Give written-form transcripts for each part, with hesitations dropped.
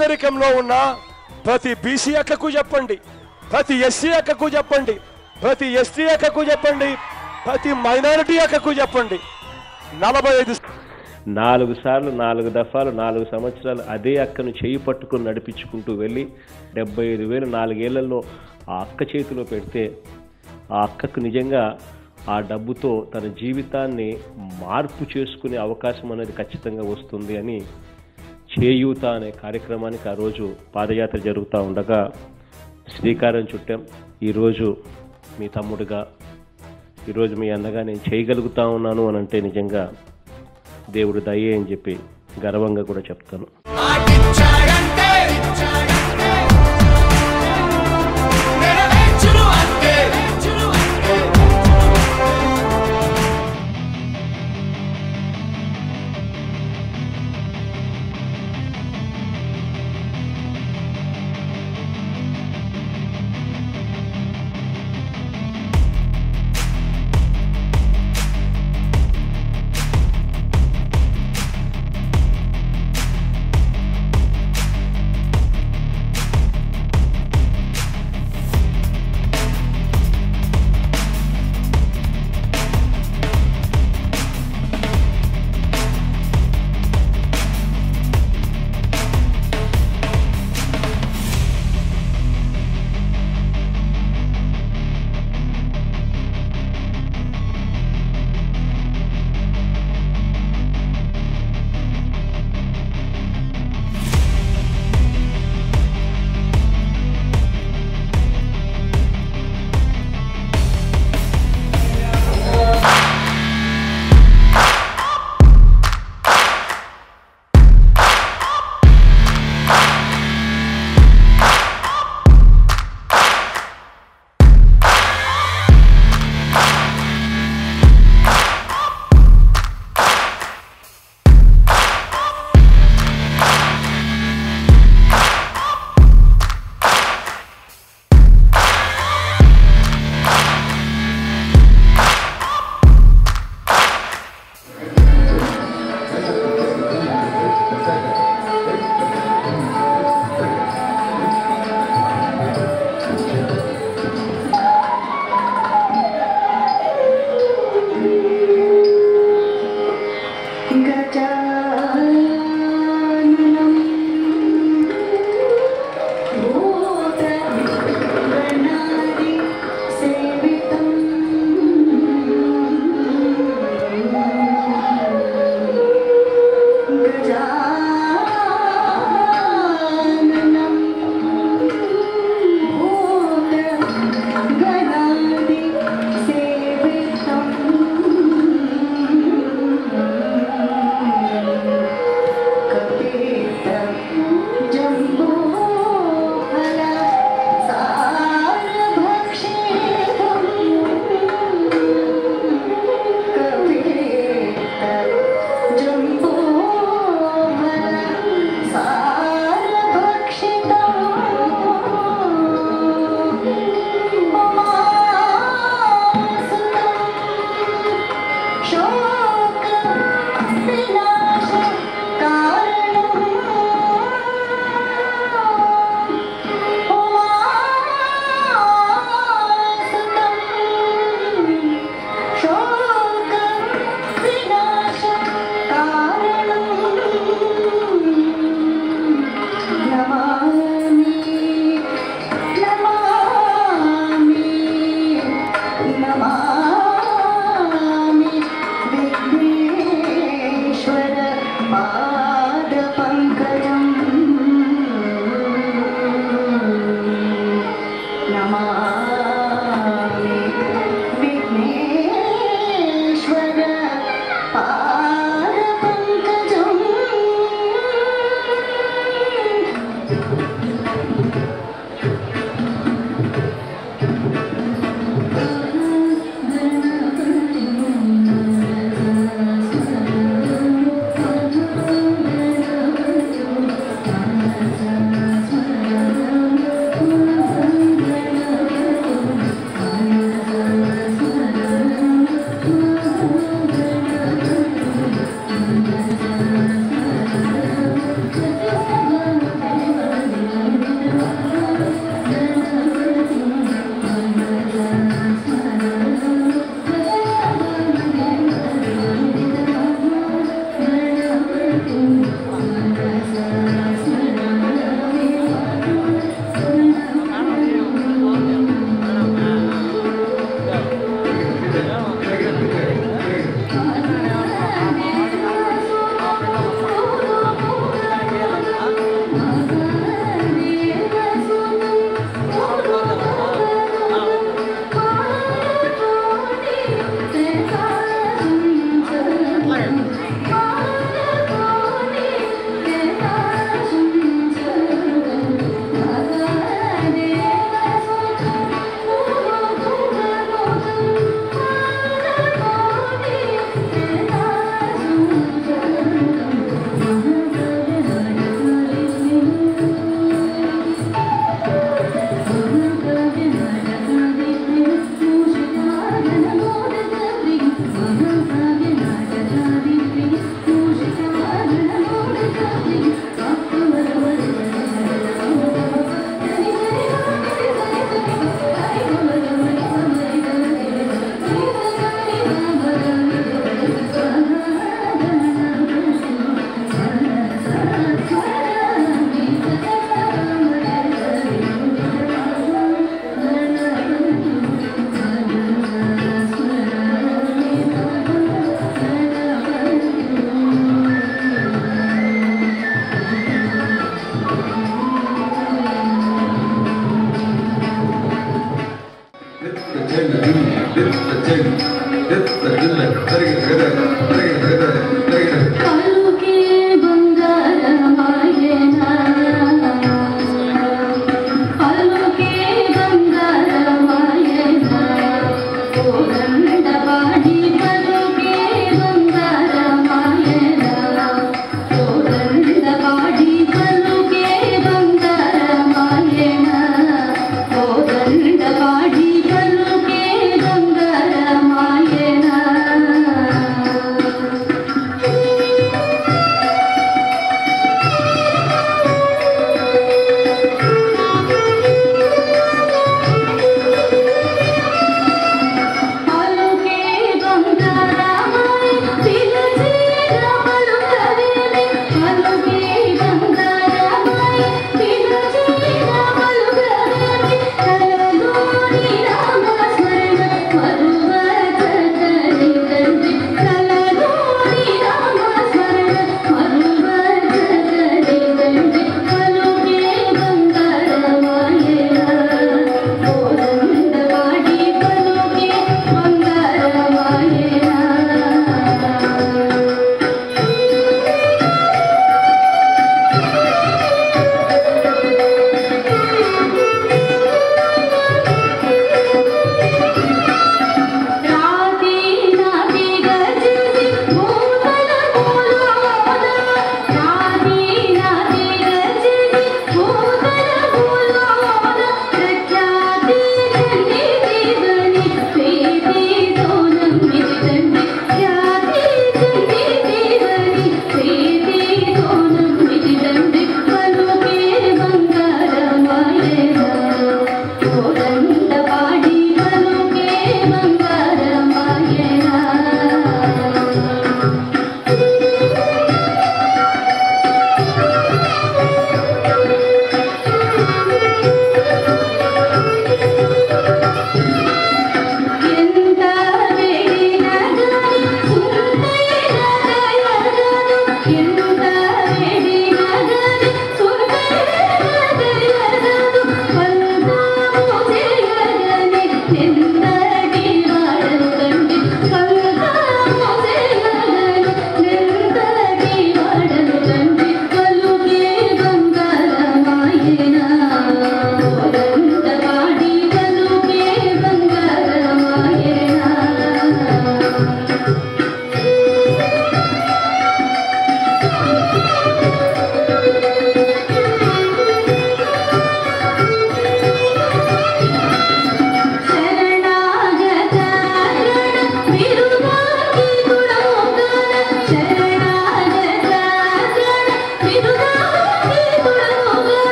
పేదరికంలో ఉన్న ప్రతి బీసీ అక్కకు చెప్పండి, ప్రతి ఎస్సీ అక్కకు చెప్పండి, ప్రతి ఎస్టీ అక్కకు చెప్పండి, ప్రతి మైనారిటీ అక్కకు చెప్పండి. 45 నాలుగు సార్లు నాలుగు దఫాలు 4 సంవత్సరాలు అదే అక్కను చేయి పట్టుకుని నడిపించుకుంటూ వెళ్ళి 75,000 4 ఏళ్లలో ఆ అక్క చేతిలో పెడితే ఆ అక్కకు నిజంగా ఆ డబ్బుతో తన జీవితాన్ని మార్పు చేసుకునే అవకాశం అనేది ఖచ్చితంగా వస్తుంది అని చేయూత అనే కార్యక్రమానికి ఆ రోజు పాదయాత్ర జరుగుతూ ఉండగా శ్రీకారం చుట్టాం. ఈరోజు మీ తమ్ముడుగా, ఈరోజు మీ అన్నగా నేను చేయగలుగుతా ఉన్నాను అని అంటే నిజంగా దేవుడు దయ్యే అని చెప్పి గర్వంగా కూడా చెప్తాను.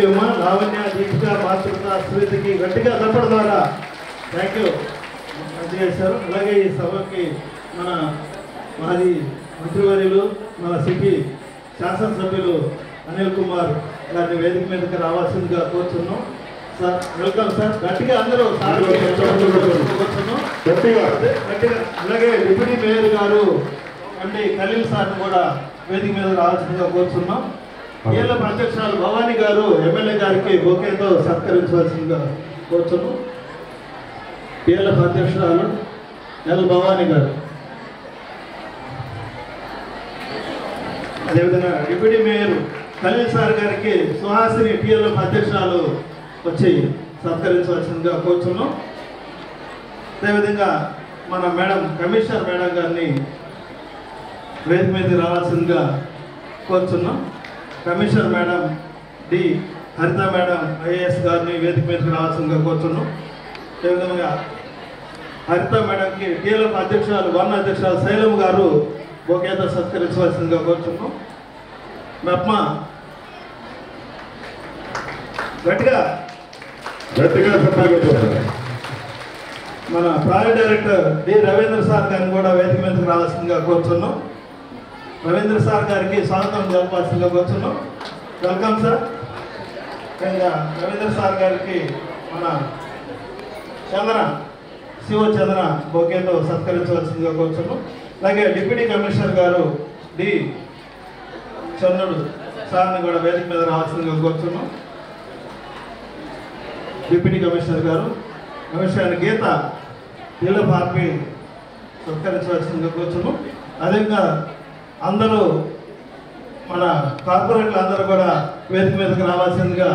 థాంక్యూమా లావణ్య దీపిక మాతృత స్మృతికి గట్టిగా సపోర్ట్ ద్వారా థాంక్యూ అధ్యక్షులు అలాగే ఈ సభకి మన మాజీ మంత్రివర్యులు మన సిపి శాసనసభ్యులు అనిల్ కుమార్ గారిని వేదిక మీదకి రావాల్సిందిగా కోరుతున్నాం సార్. Welcome sir. గట్టిగా అందరూ సార్ కోరుతున్నాం గట్టిగా గట్టిగా. అలాగే డిప్యూటీ మేయర్ గారు అంటే ఖలీల్ సార్ కూడా వేదిక మీద రావాల్సిందిగా కోరుతున్నాం. కేరళ అధ్యక్షురాలు భవానీ గారు ఎమ్మెల్యే గారికి బొకేతో సత్కరించవలసిందిగా కోరుతున్నాం. కేరళ అధ్యక్షురాలు ఎల్ భవానీ గారు, అదేవిధంగా డిప్యూటీ మేయర్ ఖలీల్ సార్ గారికి సుహాసిని టీఎల్ఎఫ్ అధ్యక్షురాలు వచ్చి సత్కరించవలసిందిగా కోరుతున్నాం. అదేవిధంగా మన మేడం కమిషనర్ మేడం గారిని వేదిక మీద రావాల్సిందిగా కోరుతున్నాం. Commissioner madam D Haritha madam IAS గారిని వేదిక మీదకి రావాల్సిందిగా కోరుతున్నాం. అదేవిధంగా హరిత మేడంకి టీఎల్ఎఫ్ అధ్యక్షురాలు వర్ణ అధ్యక్షురాలు శైలం గారు బొకేతో సత్కరించవలసిందిగా కోరుతున్నాం. మెప్మ గట్టిగా గట్టిగా మన project director D Ravindra sir గారిని కూడా వేదిక మీదకి రావాల్సిందిగా కోరుతున్నాం. రవీంద్ర సార్ గారికి స్వాగతం జరపాల్సిందిగా కోరుతున్నాం. Welcome sir. ముఖ్యంగా రవీంద్ర సార్ గారికి మన చంద్ర శివ చంద్ర బొకేతో సత్కరించవలసిందిగా కోరుతున్నాం. అలాగే డిప్యూటీ కమిషనర్ గారు డి చంద్రుడు సార్ని కూడా వేదిక మీద రావాల్సిందిగా కోరుతున్నాం. డిప్యూటీ కమిషనర్ గారు కమిషనర్ గీత ఇళ్ళ పార్పి సత్కరించవలసిందిగా కోరుతున్నాం. అదేవిధంగా అందరూ మన కార్పొరేట్లు అందరూ కూడా వేదిక మీదకి రావాల్సిందిగా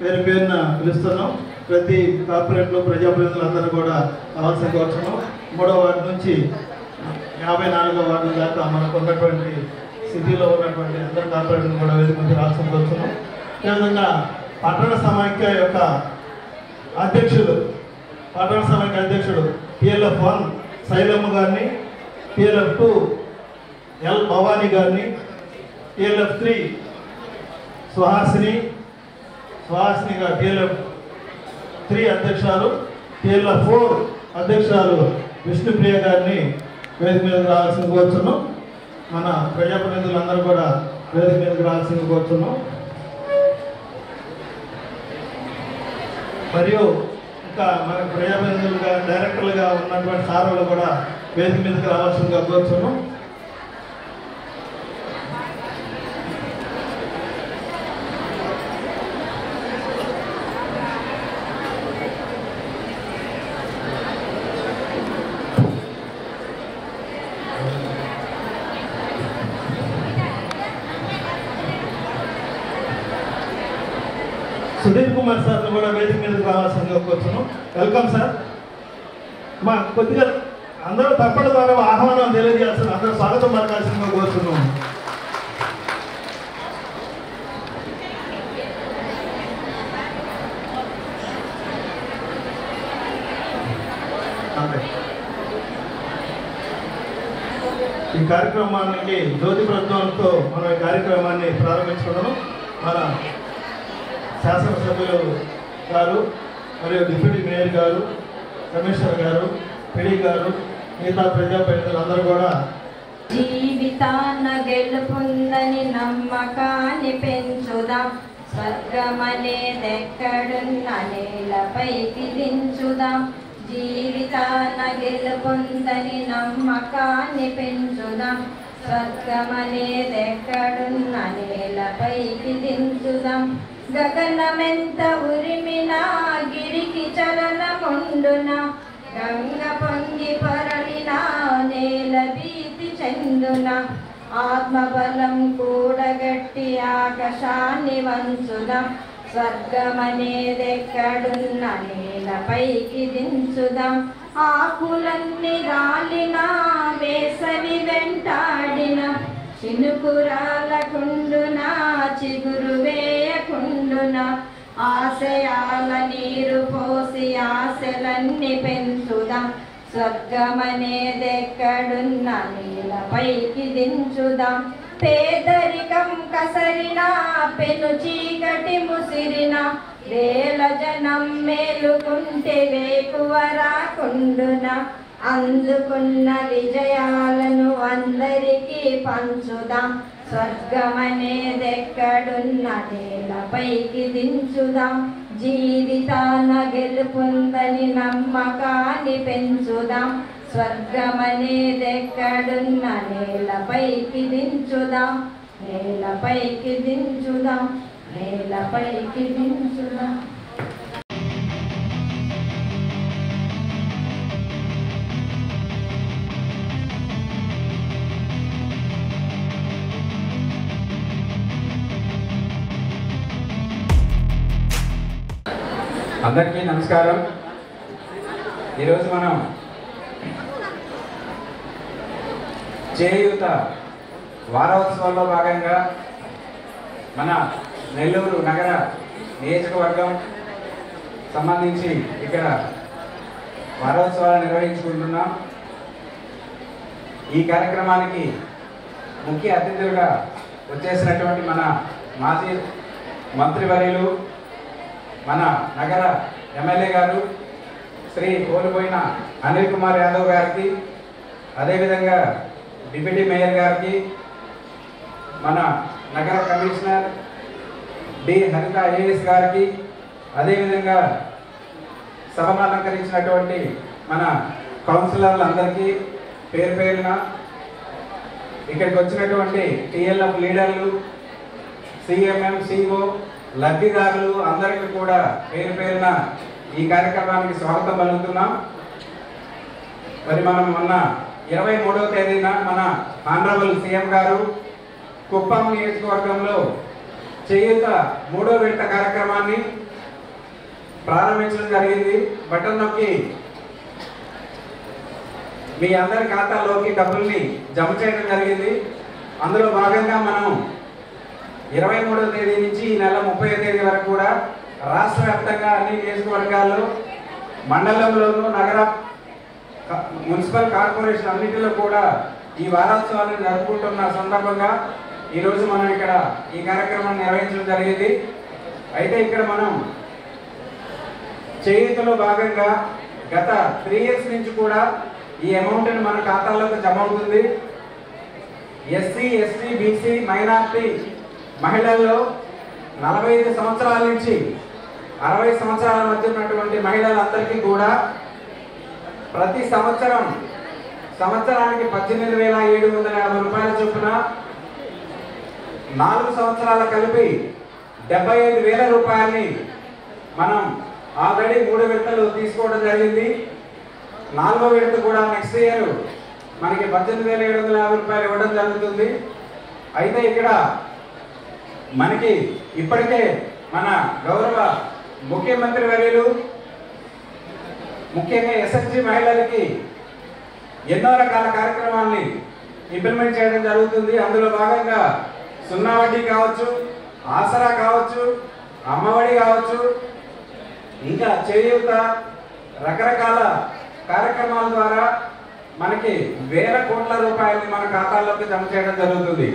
పేరు పేరున పిలుస్తున్నాం. ప్రతి కార్పొరేట్లు ప్రజాప్రతినిధులు అందరూ కూడా రావాల్సిన కోరుతున్నాం. 3వ వార్డు నుంచి 54వ వార్డు దాకా మనకు ఉన్నటువంటి సిటీలో ఉన్నటువంటి అందరు కార్పొరేట్లను కూడా వేదిక మీద రావాల్సిన కోరుతున్నాం. అదేవిధంగా పట్టణ సమాఖ్య యొక్క అధ్యక్షుడు పట్టణ సమాఖ్య అధ్యక్షుడు PLF 1 శైలమ్మ గారిని, PLF 2 ఎల్ భవానీ గారిని, PLF 3 సుహాసిని గారు PLF 3 అధ్యక్షురాలు, PLF 4 అధ్యక్షురాలు విష్ణుప్రియ గారిని వేదిక మీదకి రావాల్సింది కోరుతున్నాం. మన ప్రజాప్రతినిధులందరూ కూడా వేదిక మీదకి రావాల్సింది కోరుతున్నాం. మరియు ఇంకా మన ప్రజాప్రతినిధులుగా డైరెక్టర్లుగా ఉన్నటువంటి సార్లు కూడా వేదిక మీదకి రావాల్సిందిగా కోరుతున్నాం. సుధీర్ కుమార్ సార్ని కూడా వేదిక మీదకి రావాల్సిందిగా కోరుతున్నాం. Welcome sir. మా కొద్దిగా అందరూ తప్పటి ద్వారా ఆహ్వానం తెలియజేస్తారు. అందరూ స్వాగతం పలకాల్సిందిగా కోరుతున్నాం. ఈ కార్యక్రమానికి జ్యోతి ప్రజ్వలంతో మనం ఈ కార్యక్రమాన్ని ప్రారంభించుకున్నాము. మన శాసనసభ్యులు గారు మరియు డిప్యూటీ మేయర్ గారు కమిషనర్ గారు పిడి గారు మిగతా ప్రజాప్రతినిధులు అందరూ కూడా జీవితాన గెలుపొందని నమ్మకాన్ని పెంచుదాం, స్వర్గమనేదెక్కడున్న నేలపై దించుదాం, జీవితాన గెలుపొందని నమ్మకాన్ని పెంచుదాం, స్వర్గమనేదెక్కడున్న నేలపై దించుదాం, గగనమెంత ఉరిమినా గిరికి చలనముండునా, గంగ పొంగి పరలినా నేల భీతి చెందునా, ఆత్మబలం కూడగట్టి ఆకాశాన్ని వంచుదాం, స్వర్గమనేదెక్కడున్న నేలపైకి దించుదాం, ఆకులన్నీ రాలినా వేసవి వెంటాడిన చినుకురాలకుండునా, చిగురు వేయకుండునా, ఆశయాల నీరు పోసి ఆశలన్నీ పెంచుదాం, స్వర్గమనేదెక్కడున్న నీలపైకి దించుదాం, పేదరికం కసరినా పెను చీకటి ముసిరినా వేల జనం మేలుకుంటే వేకువ రాకుండునా అందుకున్న విజయాలను అందరికీ పంచుదాం స్వర్గమనేదెక్కడున్నదేలపైకి దించుదాం జీవితాన గెలుపొందని నమ్మకాన్ని పెంచుదాం స్వర్గమనేదెక్కడున్న నేలపైకి దించుదాం నేలపైకి దించుదాం నేలపైకి దించుదాం अंदर की नमस्कार मन चेयूत वारोत्सव भाग में मन नेल्लूर नगर नियोजकवर्गं संबंधी इकड़ वारोत्सवा निर्वहित कार्यक्रमा की मुख्य अतिथु वे मन माजी मंत्रिवर्यू मन नगर एमएलए गारू श्री कोलपोयिन अनिल कुमार यादव गारिकी अदे विधंगा डिप्यूटी मेयर गारिकी मन नगर कमिश्नर डी हरिता एएस गारिकी अदे विधंगा सभा अलंकरिंचिनटुवंटि मन कौन्सिलर्लंदरिकी पेरु पेरुना इक्कडिकि वच्चिनटुवंटि टीएलएफ लीडर्लु सीएमएम सीओ లబ్ధిదారులు అందరికీ కూడా పేరుపేరున ఈ కార్యక్రమానికి స్వాగతం పలుకుతున్నాం। మరి మనం మొన్న 23వ తేదీన మన ఆనరబుల్ సీఎం గారు కుప్పం నియోజకవర్గంలో చేయూత మూడో విడత కార్యక్రమాన్ని ప్రారంభించడం జరిగింది। బటన్ నొక్కి మీ అందరి ఖాతాలోకి డబ్బుల్ని జమ చేయడం జరిగింది। అందులో భాగంగా మనం 23వ తేదీ నుంచి ఈ నెల 30వ తేదీ వరకు కూడా రాష్ట్ర వ్యాప్తంగా అన్ని నియోజకవర్గాల్లో మండలంలోనూ నగర మున్సిపల్ కార్పొరేషన్ అన్నిటిలో కూడా ఈ వారోత్సవాన్ని జరుపుకుంటున్న సందర్భంగా ఈరోజు మనం ఇక్కడ ఈ కార్యక్రమాన్ని నిర్వహించడం జరిగింది। అయితే ఇక్కడ మనం చేయూతలో భాగంగా గత 3 ఇయర్స్ నుంచి కూడా ఈ అమౌంట్ని మన ఖాతాల్లోకి జమ అవుతుంది। ఎస్సీ ఎస్టీ బీసీ మైనారిటీ మహిళల్లో 45 సంవత్సరాల నుంచి 60 సంవత్సరాల మధ్య ఉన్నటువంటి మహిళలందరికీ కూడా ప్రతి సంవత్సరానికి 18750 రూపాయల చొప్పున 4 సంవత్సరాల కలిపి 75000 రూపాయల్ని మనం ఆల్రెడీ 3 విడతలు తీసుకోవడం జరిగింది। 4వ విడత కూడా నెక్స్ట్ ఇయర్ మనకి 18750 రూపాయలు ఇవ్వడం జరుగుతుంది। అయితే ఇక్కడ मन की इपड़के मन गौरव मुख्यमंत्री वर्यू मुख्य एसएसजी महिला की एनो रकाल कार्यक्रम इंप्लीमेंट जरूर अंदर भाग में सुन्ना वड्डी कावच्चु आसरा कावच्चु अम्मवडी कावच्चु इंका चेयूत रकरकाल कार्यक्रमाल द्वारा मन की वेल कोट्ल रूपायलु मन खातालोकी जम चेयडम जरुगुतुंदी।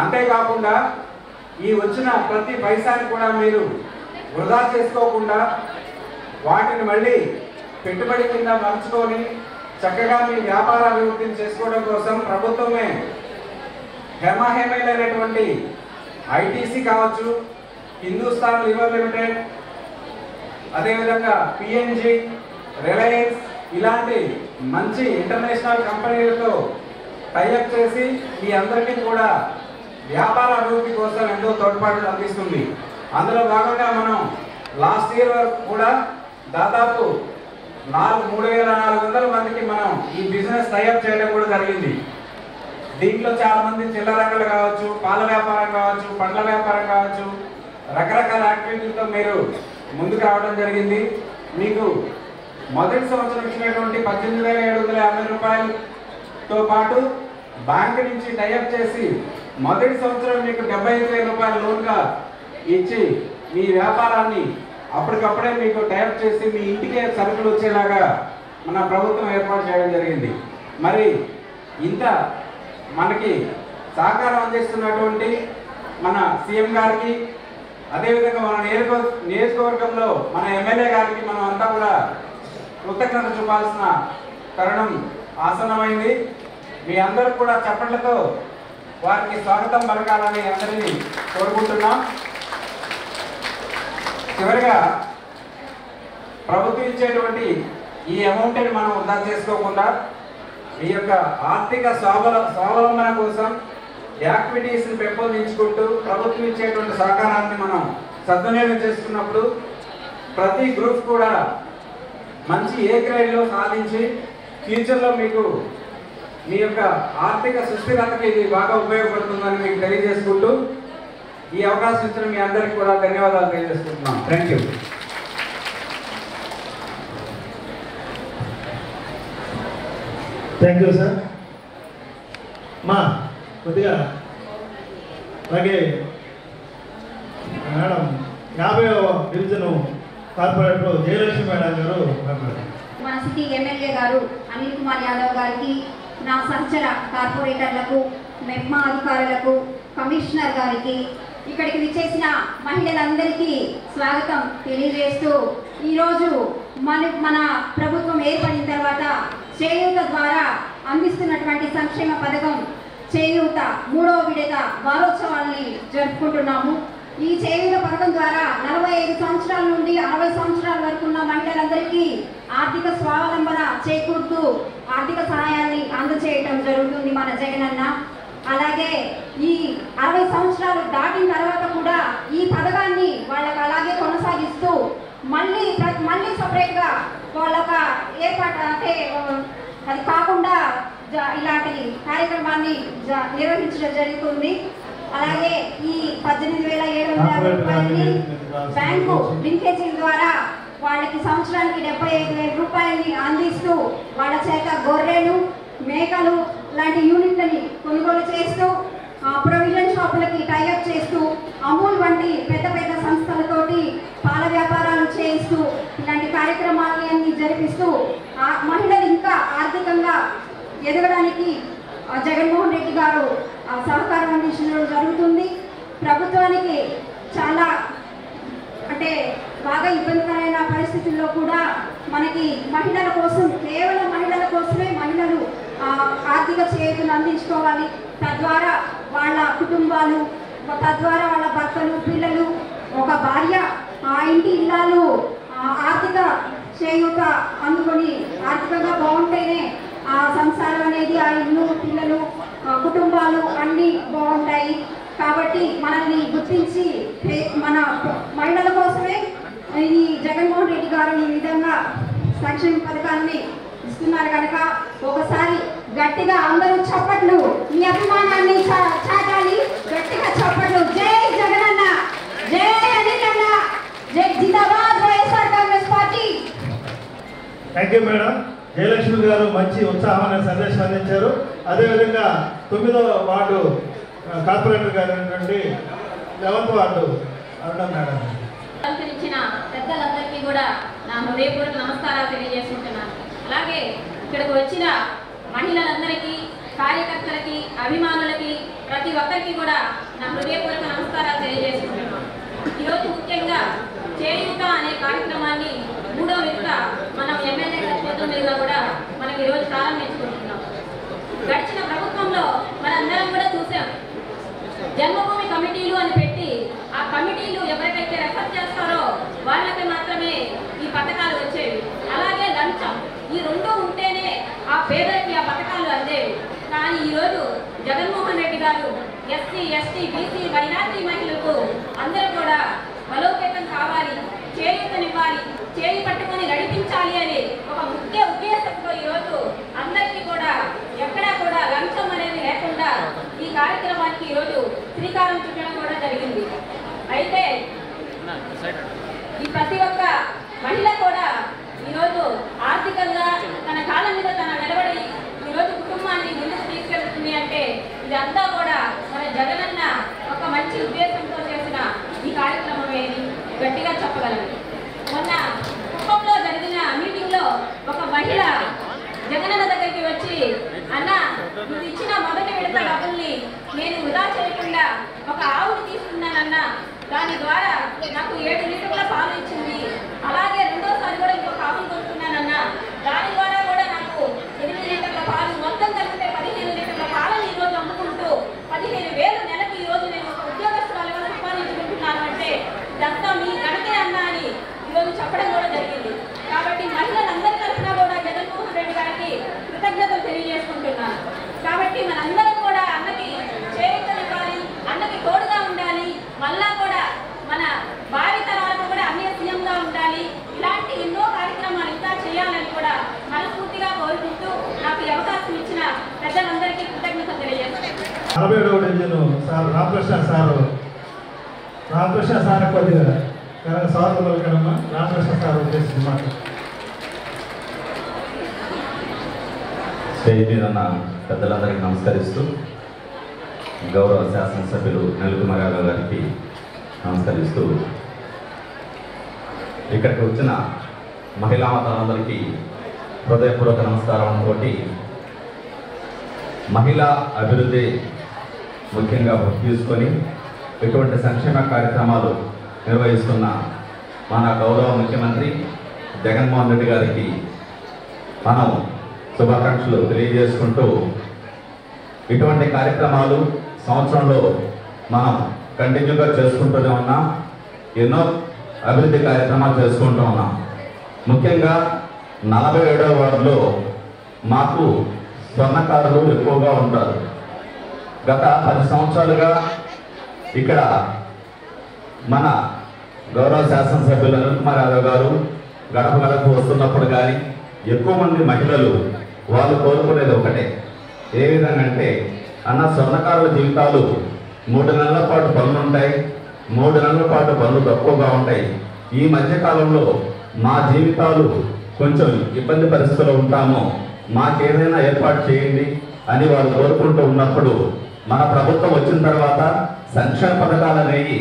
అంతేకాకుండా ఈ వచ్చిన ప్రతి పైసాని కూడా మీరు వృధా చేసుకోకుండా వాటిని మళ్ళీ పెట్టుబడి కింద మార్చుకొని చక్కగా మీ వ్యాపార అభివృద్ధిని చేసుకోవడం కోసం ప్రభుత్వమే హేమహేమైనటువంటి ఐటీసీ కావచ్చు హిందుస్థాన్ లివర్ లిమిటెడ్ అదేవిధంగా పిఎన్జీ రిలయన్స్ ఇలాంటి మంచి ఇంటర్నేషనల్ కంపెనీలతో టైఅప్ చేసి మీ అందరికీ కూడా వ్యాపార అభివృద్ధి కోసం ఎంతో తోడ్పాటును అందిస్తుంది। అందులో భాగంగా మనం లాస్ట్ ఇయర్ వరకు కూడా దాదాపు 3400 మందికి మనం ఈ బిజినెస్ టైఅప్ చేయడం కూడా జరిగింది। దీంట్లో చాలా మంది చిల్లర రంగాలు కావచ్చు, పాల వ్యాపారం కావచ్చు, పండ్ల వ్యాపారం కావచ్చు, రకరకాల యాక్టివిటీలతో మీరు ముందుకు రావడం జరిగింది। మీకు మొదటి సంవత్సరం ఇచ్చినటువంటి 18750 రూపాయలతో పాటు బ్యాంక్ నుంచి టైఅప్ చేసి మొదటి సంవత్సరం మీకు 75000 రూపాయల లోన్గా ఇచ్చి మీ వ్యాపారాన్ని అప్పటికప్పుడే మీకు టైప్ చేసి మీ ఇంటికే సరుకులు వచ్చేలాగా మన ప్రభుత్వం ఏర్పాటు చేయడం జరిగింది। మరి ఇంత మనకి సహకారం అందిస్తున్నటువంటి మన సీఎం గారికి అదే విధంగా మన నియోజకవర్గంలో మన ఎమ్మెల్యే గారికి మనం అంతా కూడా కృతజ్ఞత చూపాల్సిన తరుణం ఆసన్నమైంది. మీ అందరూ కూడా చప్పట్లతో వారికి స్వాగతం పలకాలని అందరినీ కోరుకుంటున్నాం. చివరిగా ప్రభుత్వం ఇచ్చేటువంటి ఈ అమౌంట్ని మనం వృధా చేసుకోకుండా మీ యొక్క ఆర్థిక స్వావలంబన కోసం యాక్టివిటీస్ని పెంపొందించుకుంటూ ప్రభుత్వం ఇచ్చేటువంటి సహకారాన్ని మనం సద్వినియోగం చేసుకున్నప్పుడు ప్రతి గ్రూప్ కూడా మంచి ఏ గ్రేడ్లో సాధించి ఫ్యూచర్లో మీకు మీ యొక్క ఆర్థిక సుస్థిరతకి ఇది బాగా ఉపయోగపడుతుందని మీకు తెలియజేసుకుంటూ ఈ అవకాశం ఇచ్చిన మీ అందరికీ కూడా ధన్యవాదాలు తెలియజేసుకుంటున్నాం. Thank you. Thank you sir. మా కొద్దిగా అలాగే మేడం 50వ డివిజన్ కార్పొరేటర్ జయలక్ష్మి మేడం గారు, మన సిటీ ఎమ్మెల్యే గారు అనిల్ కుమార్ యాదవ్ గారికి, నా సహచర కార్పొరేటర్లకు, మెమ్మ అధికారులకు, కమిషనర్ గారికి, ఇక్కడికి విచ్చేసిన మహిళలందరికీ స్వాగతం తెలియజేస్తూ ఈరోజు మన ప్రభుత్వం ఏర్పడిన తర్వాత చేయూత ద్వారా అందిస్తున్నటువంటి సంక్షేమ పథకం చేయూత 3వ విడత వారోత్సవాల్ని జరుపుకుంటున్నాము. ఈ చేయూత పథకం ద్వారా 45 సంవత్సరాల నుండి 60 సంవత్సరాల వరకు ఉన్న మహిళలందరికీ ఆర్థిక స్వావలంబన చేకూరుతూ ఆర్థిక సహాయాన్ని అందజేయటం జరుగుతుంది మన జగనన్న. అలాగే ఈ 60 సంవత్సరాలు దాటిన తర్వాత కూడా ఈ పథకాన్ని వాళ్ళకు అలాగే కొనసాగిస్తూ మళ్ళీ సపరేట్గా వాళ్ళొక ఏర్పాటు అంటే అది కాకుండా ఇలాంటి కార్యక్రమాన్ని నిర్వహించడం జరుగుతుంది. అలాగే ఈ 18,700 రూపాయలని బ్యాంకు లింకేజీ ద్వారా వాళ్ళకి సంవత్సరానికి 75,000 రూపాయలని అందిస్తూ వాళ్ళ చేత గొర్రెలు, మేకలు లాంటి యూనిట్లని కొనుగోలు చేస్తూ, ప్రొవిజన్ షాపులకి టైఅప్ చేస్తూ, అమూల్ వంటి పెద్ద పెద్ద సంస్థలతోటి పాల వ్యాపారాలు చేయిస్తూ ఇలాంటి కార్యక్రమాలని అన్ని జరిపిస్తూ మహిళలు ఇంకా ఆర్థికంగా ఎదగడానికి జగన్మోహన్ రెడ్డి గారు సహకారం అందించడం జరుగుతుంది. ప్రభుత్వానికి చాలా అంటే బాగా ఇబ్బందికరమైన పరిస్థితుల్లో కూడా మనకి మహిళల కోసం, కేవలం మహిళల కోసమే మహిళలు ఆర్థిక చేయూతను అందించుకోవాలి. తద్వారా వాళ్ళ కుటుంబాలు, తద్వారా వాళ్ళ భర్తలు, పిల్లలు, ఒక భార్య, ఆ ఇంటి ఇల్లాలు ఆర్థిక చేయూత అందుకొని ఆర్థికంగా బాగుంటేనే ఆ సంసారం అనేది, ఆ ఇల్లు, పిల్లలు, కుటుంబాలు అన్నీ బాగుంటాయి. కాబట్టి మనల్ని గుర్తించి మన మహిళల కోసమే ఈ జగన్మోహన్ రెడ్డి గారు ఈ విధంగా సంక్షేమ పథకాన్ని ఇస్తున్నారు కనుక ఒకసారి గట్టిగా అందరూ చప్పట్లు, మీ అభిమానాన్ని చాటాలి, గట్టిగా చప్పట్లు. జై జగన్ అన్న, జై అనిల్ అన్న, జై జిందాబాద్ YSR Congress party. Thank you madam. Jayalakshmi గారు మంచి ఉత్సాహమైన సందేశం అందించారు. అదేవిధంగా 9వ వార్డు కార్పొరేటర్ గారు అయినటువంటి 11వ వార్డు అరుణ మేడం అలంకరించిన పెద్దలందరికీ కూడా నా హృదయపూర్వక నమస్కారాలు తెలియజేసుకుంటున్నాను. అలాగే ఇక్కడికి వచ్చిన మహిళలందరికీ, కార్యకర్తలకి, అభిమానులకి, ప్రతి ఒక్కరికి కూడా నా హృదయపూర్వక నమస్కారాలు తెలియజేసుకుంటున్నాను. ఈరోజు ముఖ్యంగా చేయూత అనే కార్యక్రమాన్ని 3వ విడత మనం ఎమ్మెల్యే గారి చేతుల మీదుగా కూడా మనం ఈరోజు ప్రారంభించుకుంటున్నాం. గడిచిన ప్రభుత్వంలో మనందరం కూడా చూసాం, జన్మభూమి కమిటీలు అని పెట్టి ఆ కమిటీలు ఎవరికైతే రెఫర్ చేస్తారో వాళ్ళకి మాత్రమే ఈ పథకాలు వచ్చేవి. అలాగే లంచం, ఈ రెండూ ఉంటేనే ఆ పేదలకి ఆ పథకాలు అందేవి. కానీ ఈరోజు జగన్మోహన్ రెడ్డి గారు ఎస్సీ, ఎస్టీ, బీసీ, మైనార్టీ మహిళలకు అందరూ కూడా బలోపేతం కావాలి, చేయూతనివ్వాలి, చేయి పట్టుకొని నడిపించాలి అనే ఒక ముఖ్య ఉద్దేశంతో ఈరోజు అందరికీ కూడా ఎక్కడా కూడా లంచం అనేది లేకుండా ఈ కార్యక్రమానికి ఈరోజు శ్రీకారం చుట్టడం కూడా జరిగింది. అయితే ఈ ప్రతి ఒక్క మహిళ కూడా ఈరోజు ఆర్థికంగా తన కాళ్ళ మీద తన నిలబడి ఈరోజు కుటుంబాన్ని ముందుకు తీసుకెళ్తుంది అంటే ఇదంతా కూడా మన జగనన్న ఒక మంచి ఉద్దేశంతో చేసిన ఈ కార్యక్రమం ఏది గట్టిగా చెప్పగలను. మొన్న కుప్పంలో జరిగిన మీటింగ్లో ఒక మహిళ జగనన్న దగ్గరికి వచ్చి, అన్న, నువ్వు ఇచ్చిన మొదటి విడత డబ్బుల్ని నేను దాని ద్వారా నాకు 7 లీటర్ల పాలు ఇచ్చింది। అలాగే రెండోసారి కూడా ఇంకో కాఫీ కొనుక్కున్నానన్న, దాని ద్వారా కూడా నాకు 8 లీటర్ల పాలు మొత్తం కలిపితే 15 లీటర్ల పాలని ఈ రోజు అమ్ముకుంటూ 15000 నెలకు ఈ రోజు నేను ఉద్యోగస్తురాలిగా సంపాదించుకుంటున్నాను అంటే ఇదంతా మీ ఘనతే అన్న అని ఈ రోజు చెప్పడం కూడా జరిగింది। కాబట్టి మహిళలందరి తరపున కూడా జగన్మోహన్ రెడ్డి గారికి కృతజ్ఞతలు తెలియజేసుకుంటున్నాను। కాబట్టి మనందరం కూడా అన్నకి చేయూతనివ్వాలి, అన్నకి తోడుగా ఉండాలి, మళ్ళా కూడా మన భావితరాలకు కూడా అన్య సీఎంగా ఉండాలి, ఇలాంటి ఎన్నో కార్యక్రమాలు ఇంకా చేయాలని కూడా మనస్ఫూర్తిగా కోరుకుంటూ నాకు అవకాశం ఇచ్చిన పెద్దలందరికీ కృతజ్ఞతలు తెలియజేస్తున్నాను। పెద్దలందరికీ నమస్కరిస్తూ గౌరవ శాసనసభ్యులు అనిల్ కుమార్ యాదవ్ గారికి నమస్కరిస్తూ ఇక్కడికి వచ్చిన మహిళా మాతలందరికీ హృదయపూర్వక నమస్కారంతో మహిళా అభివృద్ధి ముఖ్యంగా తీసుకొని ఇటువంటి సంక్షేమ కార్యక్రమాలు నిర్వహిస్తున్న మన గౌరవ ముఖ్యమంత్రి జగన్మోహన్ రెడ్డి గారికి మనం శుభాకాంక్షలు తెలియజేసుకుంటూ ఇటువంటి కార్యక్రమాలు సంవత్సరంలో మనం కంటిన్యూగా చేసుకుంటూనే ఉన్నాం, ఎన్నో అభివృద్ధి కార్యక్రమాలు చేసుకుంటూ ఉన్నాం। ముఖ్యంగా 47వ వార్డులో మాకు స్వర్ణకారులు ఎక్కువగా ఉంటారు। గత 10 సంవత్సరాలుగా ఇక్కడ మన గౌరవ శాసనసభ్యులు అనిల్ కుమార్ యాదవ్ గారు గడప గడప వస్తున్నప్పుడు కానీ ఎక్కువ మంది మహిళలు వాళ్ళు కోరుకునేది ఒకటే, ఏ విధంగా అంటే అన్న స్వర్ణకారుల జీవితాలు 3 నెలల పాటు పనులు ఉంటాయి, 3 నెలల పాటు పనులు తక్కువగా ఉంటాయి, ఈ మధ్యకాలంలో మా జీవితాలు కొంచెం ఇబ్బంది పరిస్థితుల్లో ఉంటాము, మాకేదైనా ఏర్పాటు చేయండి అని వాళ్ళు కోరుకుంటూ ఉన్నప్పుడు మన ప్రభుత్వం వచ్చిన తర్వాత సంక్షేమ పథకాలు అనేవి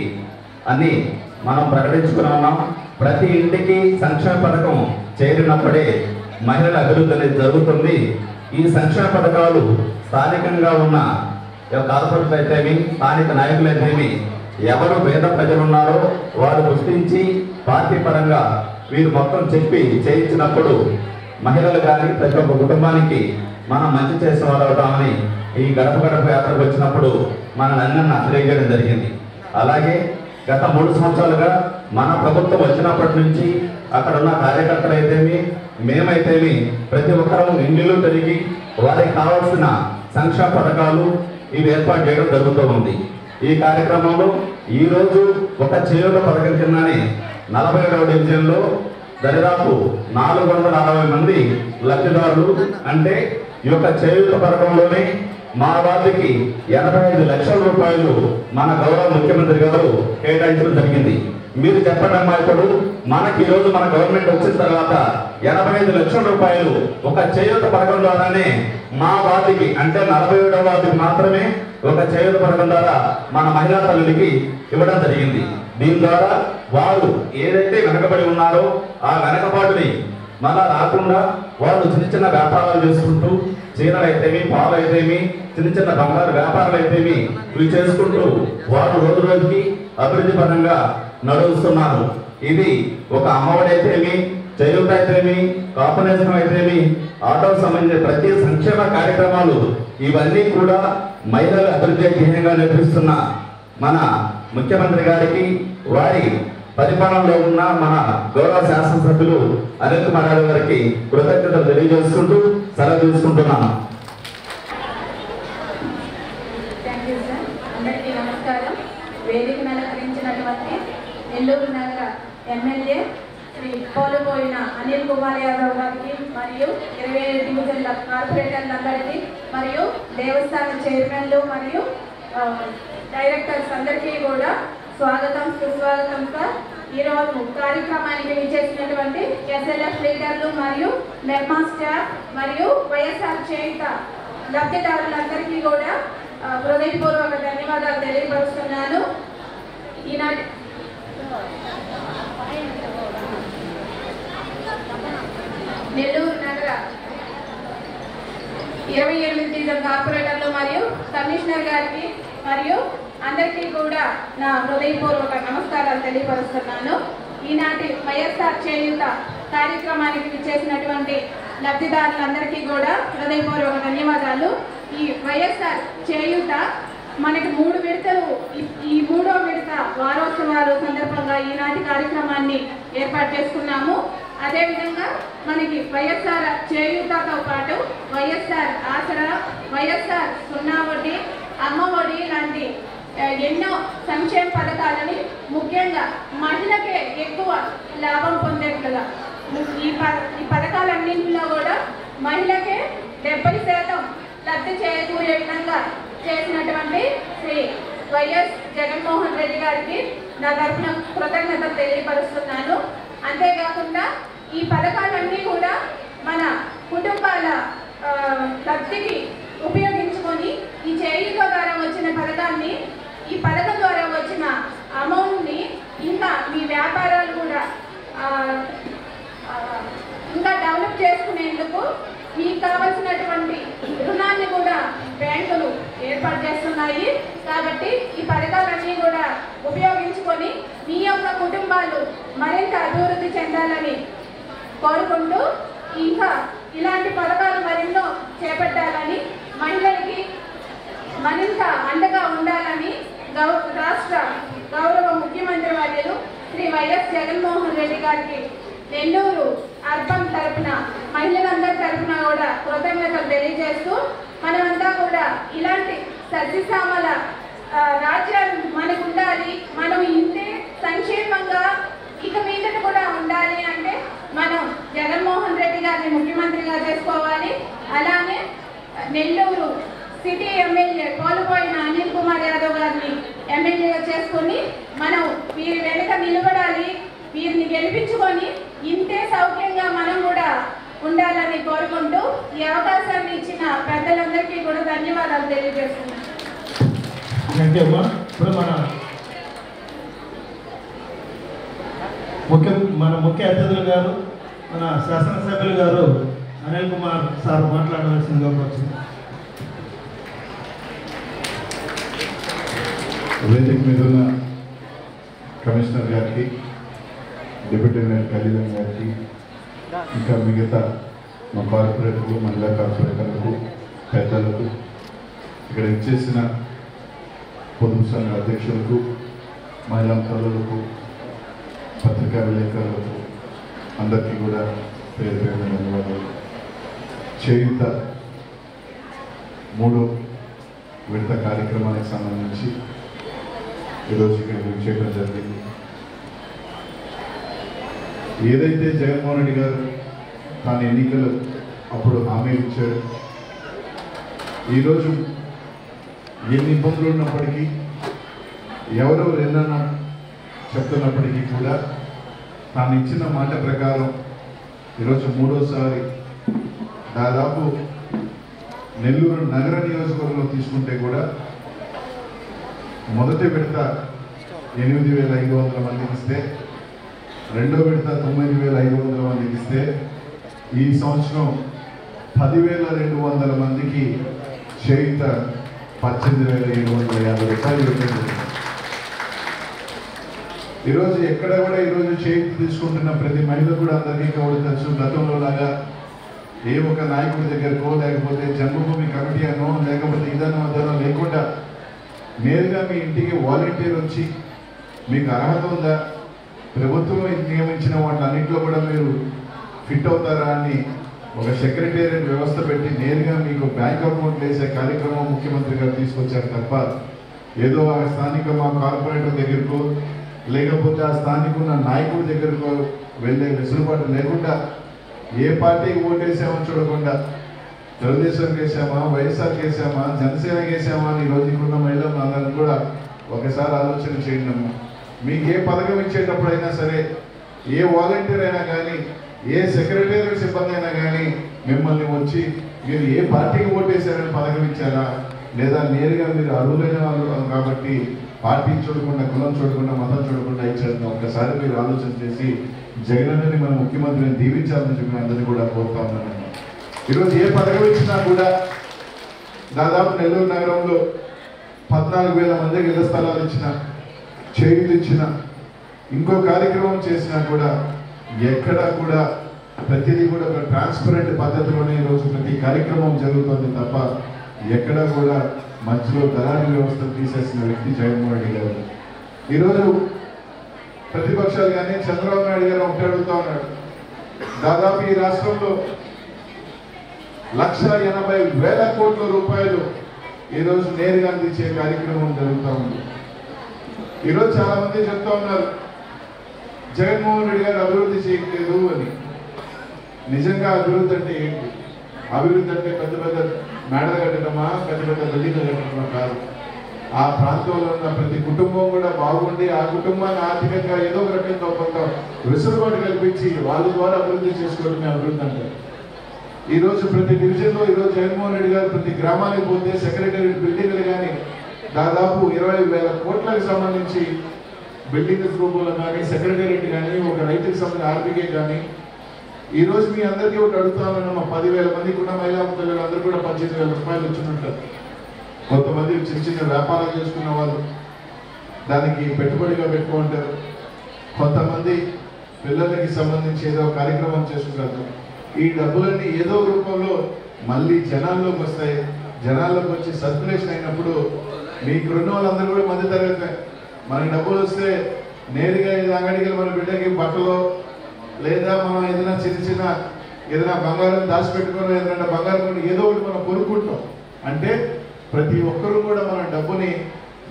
అని మనం ప్రకటించుకున్నాం। ప్రతి ఇంటికి సంక్షేమ పథకం చేరినప్పుడే మహిళల అభివృద్ధి అనేది జరుగుతుంది। ఈ సంక్షేమ పథకాలు స్థానికంగా ఉన్న కార్పొరేట్లు అయితేమి, స్థానిక నాయకులు అయితేమి, ఎవరు పేద ప్రజలు ఉన్నారో వారు గుర్తించి పార్టీ పరంగా వీరు మొత్తం చెప్పి చేయించినప్పుడు మహిళలు కానీ ప్రతి ఒక్క కుటుంబానికి మనం మంచి చేసే వాళ్ళు అవుతామని ఈ గడప గడప యాత్రకు వచ్చినప్పుడు మన నన్నను తెలియజేయడం జరిగింది। అలాగే గత 3 సంవత్సరాలుగా మన ప్రభుత్వం వచ్చినప్పటి నుంచి అక్కడ ఉన్న కార్యకర్తలు అయితేమి, మేమైతేమి ప్రతి ఒక్కరూ ఇండ్లు తిరిగి వారికి కావాల్సిన సంక్షేమ పథకాలు ఇవి ఏర్పాటు చేయడం జరుగుతూ ఉంది। ఈ కార్యక్రమంలో ఈరోజు ఒక చేయూత పథకం కిందనే 47వ డివిజన్లో దరిదాపు 460 మంది లబ్ధిదారులు, అంటే ఈ యొక్క చేయూత పథకంలోనే మా వారికి 85 లక్షల రూపాయలు మన గౌరవ ముఖ్యమంత్రి గారు కేటాయించడం జరిగింది। మీరు చెప్పండి అమ్మా, ఇప్పుడు మనకి ఈరోజు మన గవర్నమెంట్ వచ్చిన తర్వాత 85 లక్షల రూపాయలు ఒక చేయూత పథకం ద్వారానే మా వార్డుకి, అంటే 47వ వార్డుకి మాత్రమే ఒక చేయూత పథకం ద్వారా మన మహిళా తల్లులకి ఇవ్వడం జరిగింది। దీని ద్వారా వారు ఏదైతే వెనకబడి ఉన్నారో ఆ వెనకబాటుని మళ్ళా రాకుండా వాళ్ళు చిన్న చిన్న వ్యాపారాలు చేసుకుంటూ, చీరలు అయితేమి, పాలు అయితేమి, చిన్న చిన్న బంగారు వ్యాపారాలు అయితేమి, ఇవి చేసుకుంటూ వారు రోజు రోజుకి అభివృద్ధి పరంగా నడుస్తున్నారు। ఇది ఒక అమ్మఒడి అయితేమి, చేయూత అయితేమి, కాపునేస్తం అయితేమి, ఆటోకు సంబంధించిన ప్రతి సంక్షేమ కార్యక్రమాలు ఇవన్నీ కూడా మహిళల అభివృద్ధి ధ్యేయంగా నిర్వహిస్తున్న మన ముఖ్యమంత్రి గారికి వారి పరిపాలనలో ఉన్న మన గౌరవ శాసనసభ్యులు అనిల్ కుమార్ యాదవ్ గారికి కృతజ్ఞతలు తెలియజేసుకుంటూ సెలవు తీసుకుంటున్నాను। అందరికీ నమస్కారం। వేదికను అలంకరించినటువంటి నెల్లూరు నగర ఎమ్మెల్యే శ్రీ కోల్పోయిన అనిల్ కుమార్ యాదవ్ గారికి మరియు 27 డివిజన్ల కార్పొరేటర్లందరికీ మరియు దేవస్థాన చైర్మన్లు మరియు డైరెక్టర్స్ అందరికీ కూడా స్వాగతం, సుస్వాగతం సార్। ఈరోజు కార్యక్రమానికి విచ్చేసినటువంటి ఎస్ఎల్ఎఫ్ లీడర్లు మరియు మెర్మా స్టాఫ్ మరియు వైఎస్ఆర్ చేయూత లబ్ధిదారులందరికీ కూడా హృదయపూర్వక ధన్యవాదాలు తెలియపరుస్తున్నాను। ఈనాటి నెల్లూరు నగర 28 కార్పొరేటర్లు మరియు కమిషనర్ గారికి మరియు అందరికీ కూడా నా హృదయపూర్వక నమస్కారాలు తెలియజేస్తున్నాను। ఈనాటి వైఎస్ఆర్ చేయూత కార్యక్రమానికి విచ్చేసినటువంటి లబ్ధిదారులందరికీ కూడా హృదయపూర్వక ధన్యవాదాలు। ఈ వైఎస్ఆర్ చేయూత మనకి మూడు విడతలు, ఈ మూడో విడత వారోత్సవాలు సందర్భంగా ఈనాటి కార్యక్రమాన్ని ఏర్పాటు చేసుకున్నాము। అదే విధంగా మనకి వైఎస్ఆర్ చేయూతతో పాటు వైఎస్ఆర్ ఆసరా, వైఎస్ఆర్ సున్నా వడ్డీ, అమ్మఒడి లాంటి ఎన్నో సంక్షేమ పథకాలని ముఖ్యంగా మహిళకే ఎక్కువ లాభం పొందేట్లుగా ఈ పథకాలన్నింటిలో కూడా మహిళకే 70% లబ్ధి చేకూరే విధంగా చేసినటువంటి శ్రీ వైఎస్ జగన్మోహన్ రెడ్డి గారికి నా తరఫున కృతజ్ఞతలు తెలియపరుస్తున్నాను। అంతేకాకుండా ఈ పథకాలన్నీ కూడా మన కుటుంబాల లబ్ధికి ఉపయోగించుకొని ఈ చేయూత ద్వారా వచ్చిన పథకాన్ని, ఈ పథకం ద్వారా వచ్చిన అమౌంట్ని ఇంకా మీ వ్యాపారాలు కూడా ఇంకా డెవలప్ చేసుకునేందుకు మీకు కావాల్సినటువంటి రుణాన్ని కూడా బ్యాంకులు ఏర్పాటు చేస్తున్నాయి। కాబట్టి ఈ పథకాలన్నీ కూడా ఉపయోగించుకొని మీ యొక్క కుటుంబాలు మరింత అభివృద్ధి చెందాలని కోరుకుంటూ, ఇంకా ఇలాంటి పథకాలు మరెన్నో చేపట్టాలని, మహిళలకి మరింత అండగా ఉండాలని రాష్ట్ర గౌరవ ముఖ్యమంత్రి వర్యులు శ్రీ వైఎస్ జగన్మోహన్ రెడ్డి గారికి నెల్లూరు అర్బన్ తరఫున, మహిళలందరి తరఫున కూడా కృతజ్ఞతలు తెలియజేస్తూ, మనమంతా కూడా ఇలాంటి సత్యసామల రాజ్యాలు మనకు ఉండాలి, మనం ఇంతే సంక్షేమంగా ఇక మీదట కూడా ఉండాలి అంటే మనం జగన్మోహన్ రెడ్డి గారిని ముఖ్యమంత్రిగా చేసుకోవాలి। అలానే నెల్లూరు సిటీ ఎమ్మెల్యే కోల్పోయిన అనిల్ కుమార్ యాదవ్ గారిని ఎమ్మెల్యేగా చేసుకొని మనం వీరి వెనుక నిలబడాలి, వీరిని గెలిపించుకొని ఇంతే సౌఖ్యంగా మనం కూడా ఉండాలని కోరుకుంటూ ఈ అవకాశాన్ని ఇచ్చిన పెద్దలందరికీ కూడా ధన్యవాదాలు తెలియజేస్తున్నాను। మన ముఖ్య అతిథులు గారు, మన శాసనసభ్యులు గారు అనిల్ కుమార్ సార్ మాట్లాడవలసిందిగా వచ్చింది। వేదిక మీద ఉన్న కమిషనర్ గారికి, డిప్యూటీ మేయర్ కళ్యాణ్ గారికి, ఇంకా మిగతా మా కార్పొరేటర్లు, మహిళా కార్పొరేటర్లకు, పెద్దలకు, ఇక్కడ ఇచ్చేసిన పొదుపు సంఘ అధ్యక్షులకు, మహిళా తల్లులకు, పత్రికా విలేకరులకు అందరికీ కూడా పేరు పేరు ధన్యవాదాలు। చేయూత మూడో విడత కార్యక్రమానికి సంబంధించి ఈరోజు ఇక్కడ చేయడం జరిగింది। ఏదైతే జగన్మోహన్ రెడ్డి గారు తాను ఎన్నికలు అప్పుడు హామీ ఇచ్చారు, ఈరోజు ఎన్ని ఇబ్బందులు ఉన్నప్పటికీ, ఎవరెవరు ఎన్నన్నా చెప్తున్నప్పటికీ కూడా తాను ఇచ్చిన మాట ప్రకారం ఈరోజు మూడోసారి దాదాపు నెల్లూరు నగర నియోజకవర్గంలో తీసుకుంటే కూడా మొదటి విడత 8,500 మందికి ఇస్తే, రెండో విడత 9,500 మందికి ఇస్తే, ఈ సంవత్సరం 10,200 మందికి చేయూత 18,750 రూపాయలు ఇవ్వడం ఈరోజు ఎక్కడ కూడా ఈరోజు చేయూత తీసుకుంటున్న ప్రతి మహిళ కూడా అందరికీ కావచ్చు గతంలో లాగా ఏ ఒక నాయకుడి దగ్గరకో లేకపోతే జన్మభూమి కమిటీ అనో లేకపోతే ఇదనో అదనో లేకుండా నేరుగా మీ ఇంటికి వాలంటీర్ వచ్చి మీకు అర్హత ఉందా, ప్రభుత్వం నియమించిన వాటన్నింటిలో కూడా మీరు ఫిట్ అవుతారా అని ఒక సెక్రటేరియట్ వ్యవస్థ పెట్టి నేరుగా మీకు బ్యాంక్ అకౌంట్ వేసే కార్యక్రమం ముఖ్యమంత్రి గారు తీసుకొచ్చారు తప్ప ఏదో ఆ స్థానిక మా కార్పొరేటర్ దగ్గరకు లేకపోతే ఆ స్థానిక ఉన్న నాయకుడి దగ్గరకు వెళ్ళే వెసులుబాటు లేకుండా, ఏ పార్టీకి ఓటేసామో చూడకుండా తెలుగుదేశం చేసామా, వైఎస్ఆర్ చేసామా, జనసేన చేసామా అని ఈరోజు ఇక్కడున్న మహిళలందరినీ కూడా ఒకసారి ఆలోచన చేయండి అమ్మా। మీకు ఏ పథకం ఇచ్చేటప్పుడైనా సరే, ఏ వాలంటీర్ అయినా కానీ, ఏ సెక్రటేరియట్ సిబ్బంది అయినా కానీ మిమ్మల్ని వచ్చి మీరు ఏ పార్టీకి ఓటేసారని పథకం ఇచ్చారా, లేదా నేరుగా మీరు అర్హులైన వాళ్ళు కాబట్టి పార్టీ చూడకుండా, కులం చూడకుండా, మతం చూడకుండా ఇచ్చారని ఒక్కసారి మీరు ఆలోచన చేసి జగనన్నని మన ముఖ్యమంత్రిని దీవించాలని చెప్పి అందరినీ కూడా కోరుతా ఉన్నాను। ఈరోజు ఏ పథకం ఇచ్చినా కూడా దాదాపు నెల్లూరు నగరంలో 14,000 మందికి ఇళ్ల స్థలాలు ఇచ్చిన చేయూత ఇచ్చిన ఇంకో కార్యక్రమం చేసినా కూడా ఎక్కడ కూడా ప్రతిదీ కూడా ట్రాన్స్పరెంట్ పద్ధతిలోనే ఈ రోజు ప్రతి కార్యక్రమం జరుగుతుంది తప్ప ఎక్కడ కూడా మధ్యలో దళారీ వ్యవస్థను తీసేసిన వ్యక్తి జగన్మోహన్ రెడ్డి గారు. ఈ రోజు ప్రతిపక్షాలు కానీ చంద్రబాబు నాయుడు గారు ఒకటి అడుగుతా ఉన్నాడు, దాదాపు ఈ రాష్ట్రంలో 1,80,000 కోట్ల రూపాయలు ఈ రోజు నేరుగా అందించే కార్యక్రమం జరుగుతూ ఉంది. ఈరోజు చాలా మంది చెప్తా ఉన్నారు జగన్మోహన్ రెడ్డి గారు అభివృద్ధి చేయలేదు అని. నిజంగా అభివృద్ధి అంటే ఏంటి? అభివృద్ధి అంటే పెద్ద పెద్ద మేడలు కట్టడమా, పెద్ద పెద్ద బిల్డింగ్లు కట్టడమా కాదు. ఆ ప్రాంతంలో ఉన్న ప్రతి కుటుంబం కూడా బాగుండి ఆ కుటుంబాన్ని ఆర్థికంగా ఏదో ఒక రకంగా కొంత వెసులుబాటు కల్పించి వాళ్ళ ద్వారా అభివృద్ధి చేసుకోవడమే అభివృద్ధి అంటారు. ఈరోజు ప్రతి డివిజన్లో ఈరోజు జగన్మోహన్ రెడ్డి గారు ప్రతి గ్రామానికి పోతే సెక్రటేరియట్ బిల్డింగ్లు కానీ దాదాపు 20,000 కోట్లకు సంబంధించి బిల్డింగ్స్ రూపంలో కానీ సెక్రటేరియట్ కానీ ఒక రైతుకి సంబంధించి ఆర్బీకే కానీ. ఈరోజు మీ అందరికీ ఒకటి అడుగుతామన్నమా, 10,000 మందికి ఉన్న మహిళా ముఖ్యలు అందరూ కూడా 25,000 రూపాయలు వచ్చినట్టు. కొంతమంది చిన్న చిన్న వ్యాపారాలు చేసుకున్న వాళ్ళు దానికి పెట్టుబడిగా పెట్టుకుంటారు, కొంతమంది పిల్లలకి సంబంధించి ఏదో కార్యక్రమం చేసుకుంటారు. ఈ డబ్బులన్నీ ఏదో రూపంలో మళ్ళీ జనాల్లోకి వస్తాయి. జనాల్లోకి వచ్చి సర్క్యులేషన్ అయినప్పుడు మీకు రెండు వాళ్ళందరూ కూడా మధ్య తరగతి మనకి డబ్బులు వస్తే నేరుగా ఏదో అంగడికి మన బిడ్డకి బట్టలో లేదా మనం ఏదైనా చిన్న చిన్న ఏదైనా బంగారం దాచిపెట్టుకుని ఏదైనా బంగారం కొని ఏదో ఒకటి మనం కొనుక్కుంటాం. అంటే ప్రతి ఒక్కరూ కూడా మన డబ్బుని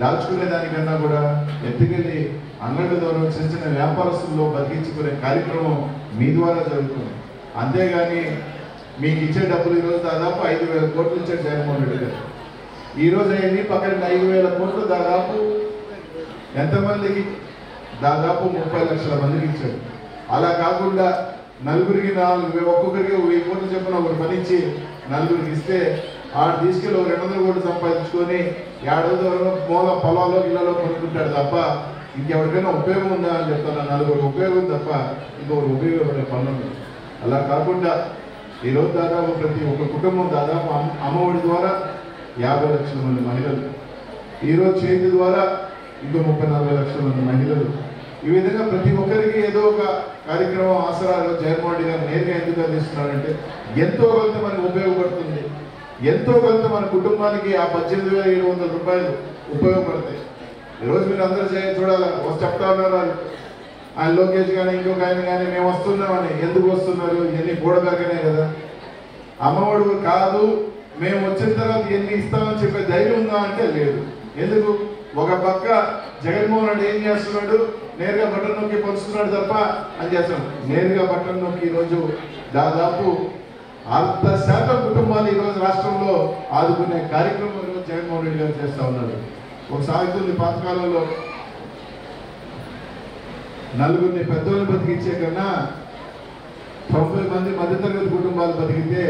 దాచుకునే దానికన్నా కూడా ఎత్తుకెళ్ళి అంగడి ద్వారా చిన్న చిన్న వ్యాపారస్తుల్లో బతికించుకునే కార్యక్రమం మీ ద్వారా జరుగుతుంది. అంతేగాని మీకు ఇచ్చే డబ్బులు ఈరోజు దాదాపు 5,000 కోట్లు ఇచ్చారు జగన్మోహన్ రెడ్డి గారు. ఈరోజు అయ్యి పక్కన 5,000 కోట్లు దాదాపు ఎంతమందికి? దాదాపు 30 లక్షల మందికి ఇచ్చారు. అలా కాకుండా నలుగురికి ఒక్కొక్కరికి 1,000 కోట్లు చెప్పిన ఒకటి పనిచ్చి నలుగురికి ఇస్తే ఆడు తీసుకెళ్ళి 200 కోట్లు సంపాదించుకొని ఏడో మూల పొలాల్లో ఇళ్లలో కొనుక్కుంటాడు తప్ప ఇంకెవరికైనా ఉపయోగం ఉందా అని చెప్తాను. నలుగురికి ఉపయోగం తప్ప ఇంకొకటి ఉపయోగపడే పనులు. అలా కాకుండా ఈరోజు దాదాపు ప్రతి ఒక్క కుటుంబం దాదాపు అమ్మఒడి ద్వారా 50 లక్షల మంది మహిళలు, ఈరోజు చేతి ద్వారా ఇంకో 30-40 లక్షల మంది మహిళలు. ఈ విధంగా ప్రతి ఒక్కరికి ఏదో ఒక కార్యక్రమం ఆసరాలు జగన్మోహన్ రెడ్డి గారు నేరుగా ఎందుకు అందిస్తున్నారంటే ఎంతో కొంత మనకు ఉపయోగపడుతుంది, ఎంతో కొంత మన కుటుంబానికి ఆ 18,700 రూపాయలు ఉపయోగపడతాయి. ఈరోజు మీరు అందరూ చూడాలి, చెప్తా ఉన్నారు ఆయన లోకేష్ కానీ ఇంకొక ఆయన కానీ మేము వస్తున్నామని. ఎందుకు వస్తున్నారు? ఇవన్నీ గోడగానే కదా. అమ్మఒడు కాదు మేము వచ్చిన తర్వాత ఎన్ని ఇస్తామని చెప్పే ధైర్యం ఉందా అంటే లేదు. ఎందుకు? ఒక పక్క జగన్మోహన్ రెడ్డి ఏం చేస్తున్నాడు, నేరుగా బట్టలు నొక్కి పంచుతున్నాడు తప్ప అని చేస్తాం. నేరుగా బట్టలు నొక్కి ఈరోజు దాదాపు 60% కుటుంబాలు ఈరోజు రాష్ట్రంలో ఆదుకునే కార్యక్రమం ఈరోజు జగన్మోహన్ రెడ్డి గారు చేస్తూ ఉన్నారు. ఒక సాగుతుంది పాతకాలంలో నలుగురిని పెద్దోళ్ళు బతికించే కన్నా 90 మంది మధ్యతరగతి కుటుంబాలు బతికితే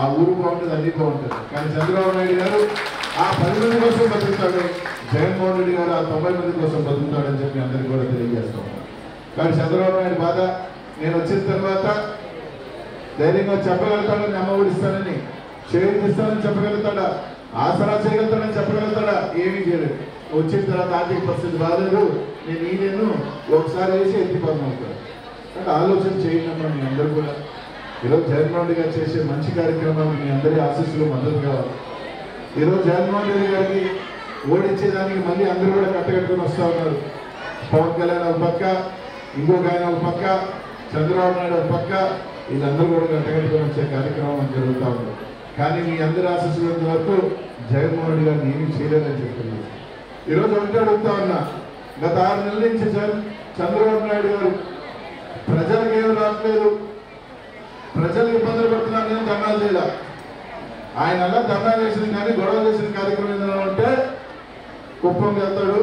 ఆ ఊరు బాగుంటుంది, అన్ని బాగుంటుంది. కానీ చంద్రబాబు నాయుడు గారు ఆ 10 మంది కోసం బతుకుతాడు, జగన్మోహన్ రెడ్డి గారు ఆ 90 మంది కోసం బతుకుతాడని చెప్పి అందరికీ కూడా తెలియజేస్తా ఉన్నారు. కానీ చంద్రబాబు నాయుడు బాధ నేను వచ్చిన తర్వాత ధైర్యంగా చెప్పగలుగుతాడని, అమ్మఒడిస్తానని చేస్తానని చెప్పగలుగుతాడా, ఆసరా చేయగలుగుతాడని చెప్పగలుగుతాడా? ఏమీ చేయలేదు. వచ్చిన తర్వాత ఆర్థిక పరిస్థితి బాగాలేదు, నేను ఒకసారి వేసి ఎత్తిపోతాను అంటే ఆలోచన చేయడం. మీ అందరూ కూడా ఈరోజు జగన్మోహన్ రెడ్డి గారు చేసే మంచి కార్యక్రమాన్ని మీ అందరి ఆశీస్సులు మద్దతు కావాలి. ఈరోజు జగన్మోహన్ రెడ్డి గారిని ఓడించేదానికి మళ్ళీ అందరూ కూడా కట్టగట్టుకుని వస్తూ ఉన్నారు. పవన్ కళ్యాణ్ ఒక పక్క, ఇంకొక ఆయన ఒక పక్క, చంద్రబాబు నాయుడు ఒక పక్క, వీళ్ళందరూ కూడా కట్టగట్టుకుని వచ్చే కార్యక్రమం జరుగుతూ ఉంది. కానీ మీ అందరి ఆశీస్సులంత వరకు జగన్మోహన్ రెడ్డి గారిని ఏమీ చేయలేదని చెప్తున్నారు. ఈరోజు ఒకటి అడుగుతా ఉన్నా, గత 6 నెలల నుంచి చంద్రబాబు నాయుడు గారు ప్రజలకు ఏమి రావట్లేదు, ప్రజలకు ఇబ్బందులు పెడుతున్నారని ధర్నాలు చేయాలి. ఆయన అలా ధర్నాలు చేసిన కానీ గొడవ చేసిన కార్యక్రమం ఏదైనా ఉంటే కుప్పం వెళ్తాడు,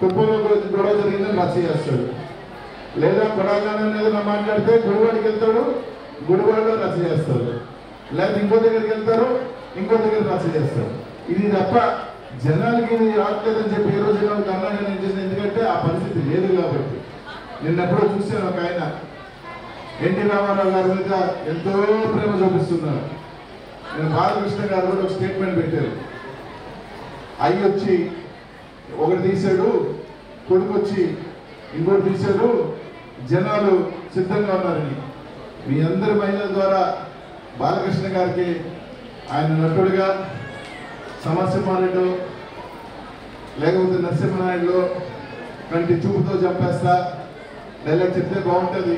కుప్పంలో గొడవ జరిగిందని రచ్చ చేస్తాడు. లేదా గొడవగానే ఏదైనా మాట్లాడితే గుడివాడికి వెళ్తాడు, గుడివాడిలో రచ్చ చేస్తాడు. లేదా ఇంకో దగ్గరికి వెళ్తారు, ఇంకో దగ్గర రచ్చ చేస్తారు. ఇది తప్ప జనాలకి ఇది రావట్లేదని చెప్పి ఏ రోజు ధర్నాలు ఏం చేసిన, ఎందుకంటే ఆ పరిస్థితి లేదు కాబట్టి. నిన్నెప్పుడో చూశాను ఒక ఆయన ఎన్టీ రామారావు గారి మీద ఎంతో ప్రేమ చూపిస్తున్నారు. నేను బాలకృష్ణ గారు కూడా ఒక స్టేట్మెంట్ పెట్టారు, అయ్యొచ్చి ఒకటి తీసాడు, కొడుకొచ్చి ఇంకొకటి తీసాడు. జనాలు సిద్ధంగా ఉన్నారని మీ అందరి మహిళల ద్వారా బాలకృష్ణ గారికి ఆయన నటుడుగా సమస్యమారెడ్డి లేకపోతే నరసింహనాయుడు కంటి చూపుతో చంపేస్తా డైలాగ్ చెప్తే బాగుంటుంది,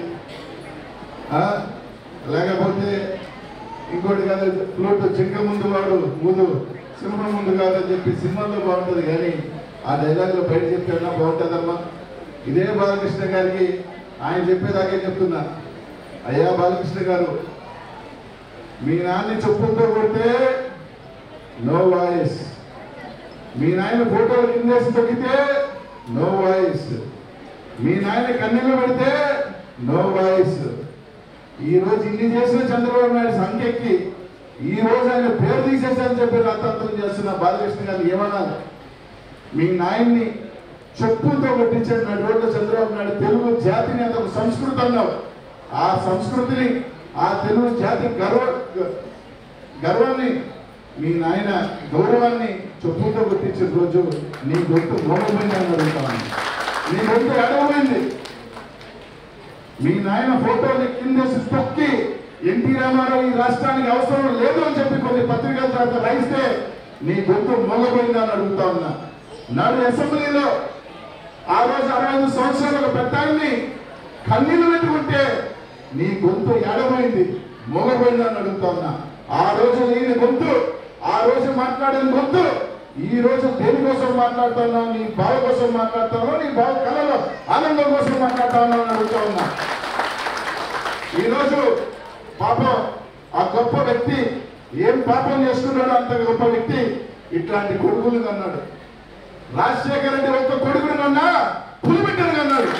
లేకపోతే ఇంకోటి కాదు ఫ్లోట్ జింక ముందు వాడు ముందు సింహం ముందు కాదని చెప్పి సినిమాలో బాగుంటుంది, కానీ ఆ డైలాగ్లో బయట చెప్పేలా బాగుంటుందమ్మా. ఇదే బాలకృష్ణ గారికి ఆయన చెప్పేదాకే చెప్తున్నా, అయ్యా బాలకృష్ణ గారు మీ నాన్ని చెప్పుతో కొడితే నో వాయిస్, మీ నాయన ఫోటోలు ఇందేసి తొక్కితే నో వాయిస్, మీ నాయన కన్నీళ్ళు పెడితే నో వాయిస్. ఈరోజు ఇన్ని చేసిన చంద్రబాబు నాయుడు సంఖ్యకి ఈ రోజు ఆయన పేరు తీసేసారని చెప్పి రాతాంతం చేస్తున్న బాలకృష్ణ గారు ఏమన్నారు? మీ నాయన్ని చెప్పుతో కొట్టించాడు నా రోడ్డు చంద్రబాబు నాయుడు. తెలుగు జాతిని అతను సంస్కృతి అన్నావు, ఆ సంస్కృతిని ఆ తెలుగు జాతి గర్వాన్ని మీ నాయన గౌరవాన్ని చెప్పుతో గుర్తించిన రోజు నీ గొంతు గౌరవమైంది అని అడుగుతాను, నీ గొంతు అడవమైంది. మీ నాయన ఫోటోని కిందేసి తొక్కి ఎన్టీ రామారావు ఈ రాష్ట్రానికి అవసరం లేదు అని చెప్పి కొన్ని పత్రికల తర్వాత రాయిస్తే నీ గొంతు మొగబోయింది అని అడుగుతా ఉన్నా. నాడు అసెంబ్లీలో ఆ రోజు 65 సంవత్సరాల పెద్దాన్ని కన్నీళ్లు పెట్టుకుంటే నీ గొంతు ఎడమైంది మొగబోయింది అని అడుగుతా ఉన్నా. ఆ రోజు లేని గొంతు, ఆ రోజు మాట్లాడిన గొంతు ఈ రోజు దేనికోసం మాట్లాడుతున్నా? నీ బావ కోసం మాట్లాడుతానో, నీ బావ కళలో ఆనందం కోసం మాట్లాడుతానో అని అడుగుతా ఉన్నా. ఈరోజు పాపం ఆ గొప్ప వ్యక్తి ఏం పాపం చేసుకున్నాడో అంత గొప్ప వ్యక్తి ఇట్లాంటి కొడుకులు అన్నాడు. రాజశేఖర రెడ్డి ఒక్క కొడుకుని కన్నా పులిబిడ్డను అన్నాడు.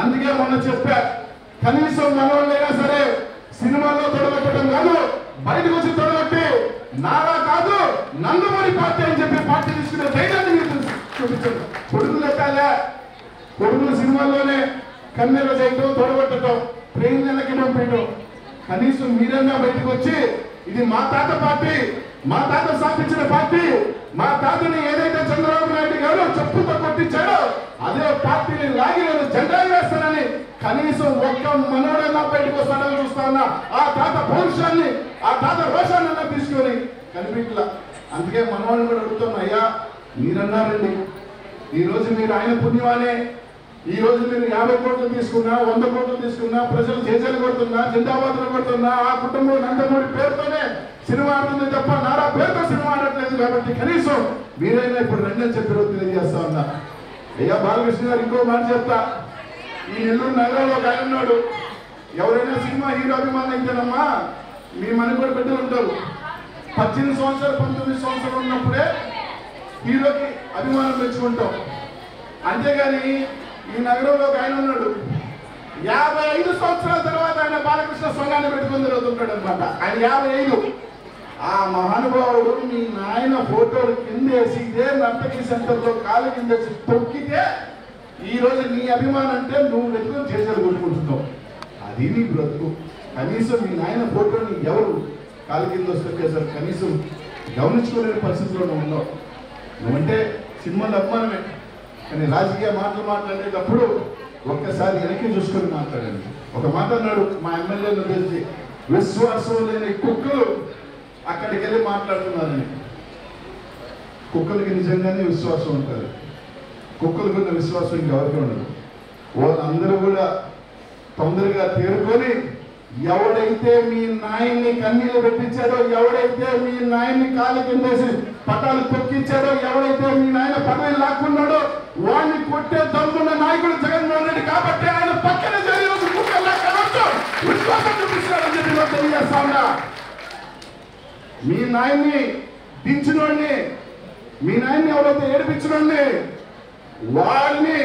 అందుకే మొన్న చెప్పా, కనీసం మనవాళ్ళైనా సరే సినిమాల్లో తొడగట్టడం కాదు, బయటకు వచ్చి తొడగట్టి నారా కాదు నందమూరి పార్టీ అని చెప్పి పార్టీ తీసుకునే ధైర్యాన్ని మీరు చూపించండి. కొడుకులు ఎట్టాలా? కొడుకులు సినిమాల్లోనే కన్నెలు చేయటం, తొడగొట్టడం, ట్రైన్లకి పంపించడం. కనీసం మీరన్నా బయటకు వచ్చి ఇది మా తాత పార్టీ, మా తాత స్థాపించిన పార్టీ, మా తాతని ఏదైతే చంద్రబాబు నాయుడు గారు చెప్పుతో కొట్టించాడో అదే పార్టీని లాగి నేను జెండా వేస్తానని కనీసం ఒక్క మనోడైనా బయటకు వస్తాడని చూస్తా ఉన్నా. ఆ తాత పౌరుషాన్ని, ఆ తాత రోషాన్ని తీసుకొని కనిపించలా. అందుకే మనవాడిని కూడా అడుగుతాం, అయ్యా మీరన్నారండి ఈరోజు మీరు ఆయన పుణ్యమానే, ఈ రోజు మీరు 50 కోట్లు తీసుకున్నా, 100 కోట్లు తీసుకున్నా, ప్రజలు చేజలు కొడుతున్నా, జిందాబాద్లు కొడుతున్నా, ఆ కుటుంబం నందమూరి పేరుతోనే సినిమా ఆడుతుంది తప్ప నారా పేరుతో సినిమా ఆడట్లేదు. కాబట్టి కనీసం మీరైనా ఇప్పుడు రండి అని చెప్పి రోజు తెలియజేస్తా ఉన్నా. అయ్యా బాలకృష్ణ గారు ఇంకో మాట చెప్తా, ఈ నెల్లూరు నగరంలో ఒక ఆయన ఉన్నాడు, ఎవరైనా సినిమా హీరో అభిమానులు అయితేనమ్మా మీ మన కూడా బిడ్డలు ఉంటారు. 18 సంవత్సరాలు 19 సంవత్సరాలు ఉన్నప్పుడే హీరోకి అభిమానం పెంచుకుంటాం. అంతేగాని ఈ నగరంలో ఒక ఆయన ఉన్నాడు, 55 సంవత్సరాల తర్వాత ఆయన బాలకృష్ణ సంఘాన్ని పెట్టుకుని తిరుగుతుంటాడు అనమాట. ఆయన 55. ఆ మహానుభావుడు మీ నాయన ఫోటోలు కిందేసి ఇదే నర్తకి సెంటర్లో కాలు కిందేసి తొక్కితే ఈ రోజు నీ అభిమానం అంటే నువ్వు వెతుకుని చేసేది కొట్టుకుంటున్నావు. అది నీ బ్రతుకు. కనీసం మీ నాయన ఫోటోని ఎవరు కాలు కింద వస్తుంటారు? కనీసం గమనించుకోలేని పరిస్థితిలో నువ్వు ఉన్నావు. నువ్వంటే సినిమాలు అభిమానమే, కానీ రాజకీయ మాటలు మాట్లాడేటప్పుడు ఒక్కసారి వెనక్కి చూసుకొని మాట్లాడండి. ఒక మాట అన్నాడు మా ఎమ్మెల్యేను తెలిసి, విశ్వాసం లేని కుక్కలు అక్కడికి వెళ్ళి మాట్లాడుతున్నారని. కుక్కలకి నిజంగానే విశ్వాసం ఉంటుంది, కుక్కలకు ఉన్న విశ్వాసం ఇంకెవరికి ఉండదు. వాళ్ళందరూ కూడా తొందరగా తేరుకొని ఎవడైతే మీ నాయన్ని కన్నీళ్ళు పెట్టించాడో, ఎవడైతే మీ నాయన్ని కాళ్ళ కిందేసి పటాలు తొక్కించాడో, ఎవడైతే మీ నాయన పదవి లాక్కున్నాడో వాడిని కొట్టే దమ్మున్న నాయకుడు జగన్మోహన్ రెడ్డి. కాబట్టి ఆయన పక్కన విశ్వాసం చూపిస్తున్నాడని చెప్పి నాకు తెలియజేస్తా ఉన్నా. మీ నాయన్ని దించినోడిని, మీ నాయన్ని ఎవరైతే ఏడిపించినోడిని వారిని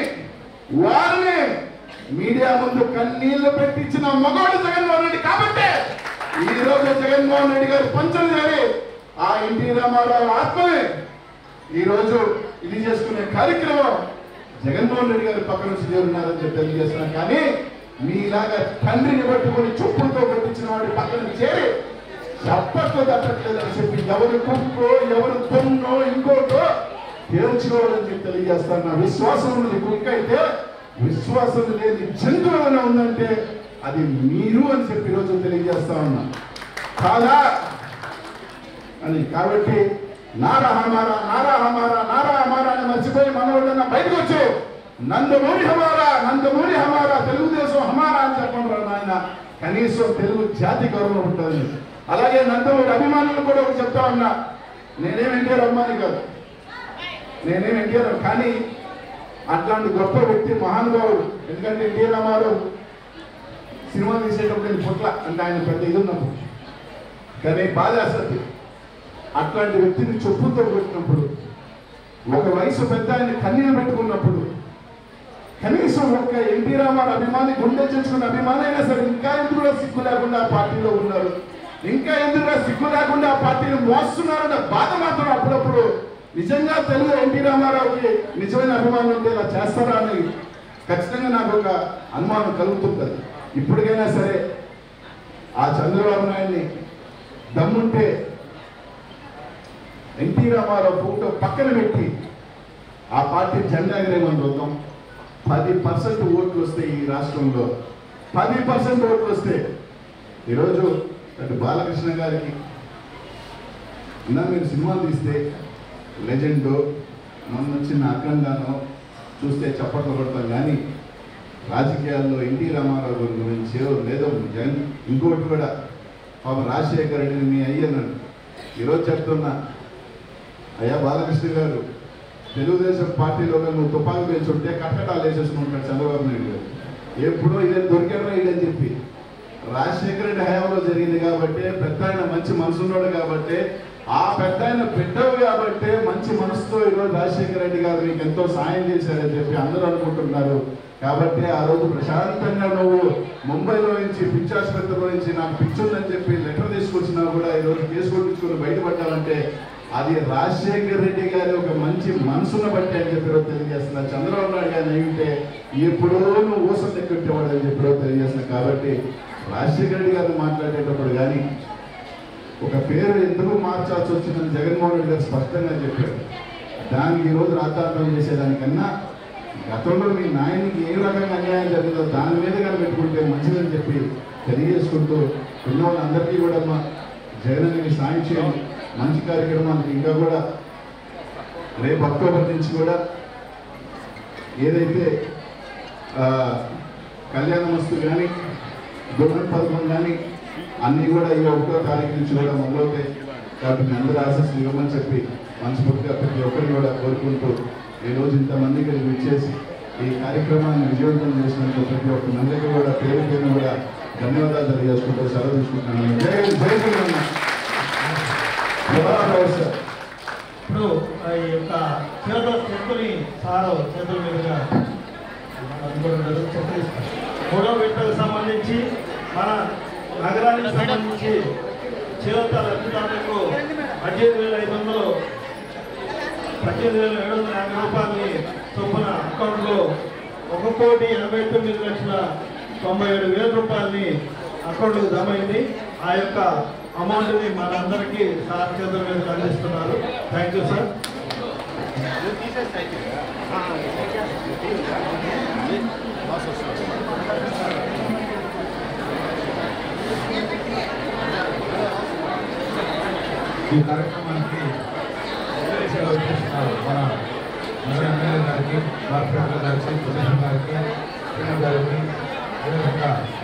మీడియా ముందు కన్నీళ్లు పెట్టించిన మగవాడు జగన్మోహన్ రెడ్డి. కాబట్టి ఈ రోజు జగన్మోహన్ రెడ్డి గారు పంచం చేరి ఆ ఎన్టీ రామారావు ఆత్మని ఈరోజు ఇది చేసుకునే కార్యక్రమం జగన్మోహన్ రెడ్డి గారి పక్క నుంచి చేరున్నారని చెప్పి తెలియజేస్తున్నాం. కానీ మీలాగా తండ్రిని పట్టుకొని చెప్పులతో పట్టించిన వాడి పక్కన చేరి చప్పట్లు దట్టట్లేదని చెప్పి ఎవరు కుక్కో ఎవరు పొన్నో ఇంకోటో తేల్చుకోవాలని చెప్పి తెలియజేస్తాను. నా విశ్వాసం ఉన్నది కుక్క అయితే విశ్వాసం లేని జంతువు ఏమైనా ఉందంటే అది మీరు అని చెప్పి ఈరోజు తెలియజేస్తా ఉన్నా కాదా అని. కాబట్టి నారా హమారా నారా హమారా నారా హమారా అని మర్చిపోయి మనవాళ్ళన్న బయటకు వచ్చి నందమూరి హమారా తెలుగుదేశం హమారా అని చెప్పండి నాయన. కనీసం తెలుగు జాతి గౌరవం ఉంటుంది. అలాగే నందమూరి అభిమానులు కూడా ఒకటి చెప్తా ఉన్నా, నేనేం ఎన్టీఆర్ అభిమాని కాదు, నేనేం ఎన్టీఆర్ కానీ అట్లాంటి గొప్ప వ్యక్తి మహానుభావుడు. ఎందుకంటే ఎన్టీఆర్ అమ్మారు సినిమా తీసేటప్పుడు నేను పుట్ల అంటే ఆయన పెద్ద ఇది ఉన్నప్పుడు కానీ బాధాసతి అట్లాంటి వ్యక్తిని చెప్పుతో పెట్టినప్పుడు ఒక వయసు పెద్ద ఆయన కన్నీరు పెట్టుకున్నప్పుడు కనీసం ఒక్క ఎన్టీ రామారావు అభిమాని గుండె చేసుకున్న అభిమాని అయినా సరే ఇంకా ఎందుకు సిగ్గు లేకుండా పార్టీలో ఉన్నారు, ఇంకా ఎందుకు సిగ్గు లేకుండా పార్టీని మోస్తున్నారన్న బాధ మాత్రం అప్పుడప్పుడు నిజంగా తెలుగు ఎన్టీ రామారావుకి నిజమైన అభిమానం ఉంటే ఇలా చేస్తారా అని ఖచ్చితంగా నాకు ఒక అనుమానం కలుగుతుంటుంది. ఇప్పటికైనా సరే ఆ చంద్రబాబు నాయుడిని దమ్ముంటే ఎన్టీ రామారావు ఫోటో పక్కన పెట్టి ఆ పార్టీ జెండా ఎగరేమని చూద్దాం. 10% ఓట్లు వస్తాయి ఈ రాష్ట్రంలో, 10% ఓట్లు వస్తే ఈరోజు అటు బాలకృష్ణ గారికి ఇలా మీరు సినిమాలు తీస్తే లెజెండ్ మొన్న వచ్చిన అఖండాను చూస్తే చప్పట్లు కొడతాం కానీ రాజకీయాల్లో ఎన్టీ రామారావు గురించి లేదో జగన్ ఇంకోటి కూడా పాప రాజశేఖర రెడ్డిని మీ అయ్యన్నాడు. ఈరోజు చెప్తున్నా అయ్యా బాలకృష్ణ గారు, తెలుగుదేశం పార్టీలో నువ్వు తుపాకు వేసుంటే కట్టడాలు వేసేసుకుంటాడు చంద్రబాబు నాయుడు గారు. ఎప్పుడో ఇదే దొరికాడో ఇదని చెప్పి రాజశేఖర రెడ్డి హయాంలో జరిగింది కాబట్టి పెద్ద ఆయన మంచి మనసు ఉన్నాడు కాబట్టి ఆ పెద్ద ఆయన పెట్టవు కాబట్టి మంచి మనసుతో ఈరోజు రాజశేఖర రెడ్డి గారు నీకు ఎంతో సాయం చేశారని చెప్పి అందరూ అనుకుంటున్నారు. కాబట్టి ఆ రోజు ప్రశాంతంగా నువ్వు ముంబైలో నుంచి పిచ్చి ఆసుపత్రిలో నుంచి నాకు పిచ్చి ఉందని చెప్పి లెటర్ తీసుకొచ్చినా కూడా ఈరోజు కేసు కొట్టించుకొని బయటపడ్డావంటే అది రాజశేఖర రెడ్డి గారి ఒక మంచి మనసును బట్టి అని చెప్పి రోజు తెలియజేస్తున్నారు. చంద్రబాబు నాయుడు గారు ఏమిటే ఎప్పుడో నువ్వు ఊసలు ఎక్కుట్టేవాడు అని చెప్పి రోజు తెలియజేస్తున్నారు. కాబట్టి రాజశేఖర రెడ్డి గారిని మాట్లాడేటప్పుడు కానీ ఒక పేరు ఎందుకు మార్చాల్సి వచ్చిందని జగన్మోహన్ రెడ్డి గారు స్పష్టంగా చెప్పారు. దానికి ఈరోజు రాతాంతం చేసేదానికన్నా గతంలో మీ నాయనికి ఏ రకంగా అన్యాయం జరిగిందో దాని మీద కనిపెట్టుకుంటే మంచిదని చెప్పి తెలియజేసుకుంటూ ఉన్న వాళ్ళందరికీ కూడా మా జగన్ అనేది సాయం చేయాలి. మంచి కార్యక్రమానికి ఇంకా కూడా రేపు అక్టోబర్ నుంచి కూడా ఏదైతే కళ్యాణ వస్తువు కానీ గుణం పథకం కానీ అన్నీ కూడా ఈ 1వ తారీఖు నుంచి కూడా మొదలవుతాయి. కాబట్టి మీ అందరూ ఆశస్సు ఇవ్వమని చెప్పి మనస్ఫూర్తిగా ప్రతి ఒక్కరిని కూడా కోరుకుంటూ ఈరోజు ఇంతమందికి విచ్చేసి ఈ కార్యక్రమాన్ని విజయవంతం చేసినందుకు ప్రతి ఒక్క మందికి కూడా పేరు పేరు కూడా ధన్యవాదాలు తెలియజేసుకుంటూ సెలవు తీసుకుంటున్నాను. ఇప్పుడు ఈ యొక్క చేతుని సారో చేతుల మీదుగా మూడో విడతకు సంబంధించి మన నగరానికి సంబంధించి చేయూత లబ్ధిదారులకు 18,500 18,750 రూపాయలని చొప్పున అకౌంట్లో 1,89,90,000 రూపాయలని అకౌంట్కి జమ అయింది. ఆ యొక్క అమౌంట్ని మనందరికీ సార్ చేతుల మీద అందిస్తున్నారు. Thank you sir. ఈ కార్యక్రమానికి మన ఎమ్మెల్యే గారికి, మార్కెట్ గారికి, సురేష్ గారికి, శ్రీను గారికి, అదేవిధంగా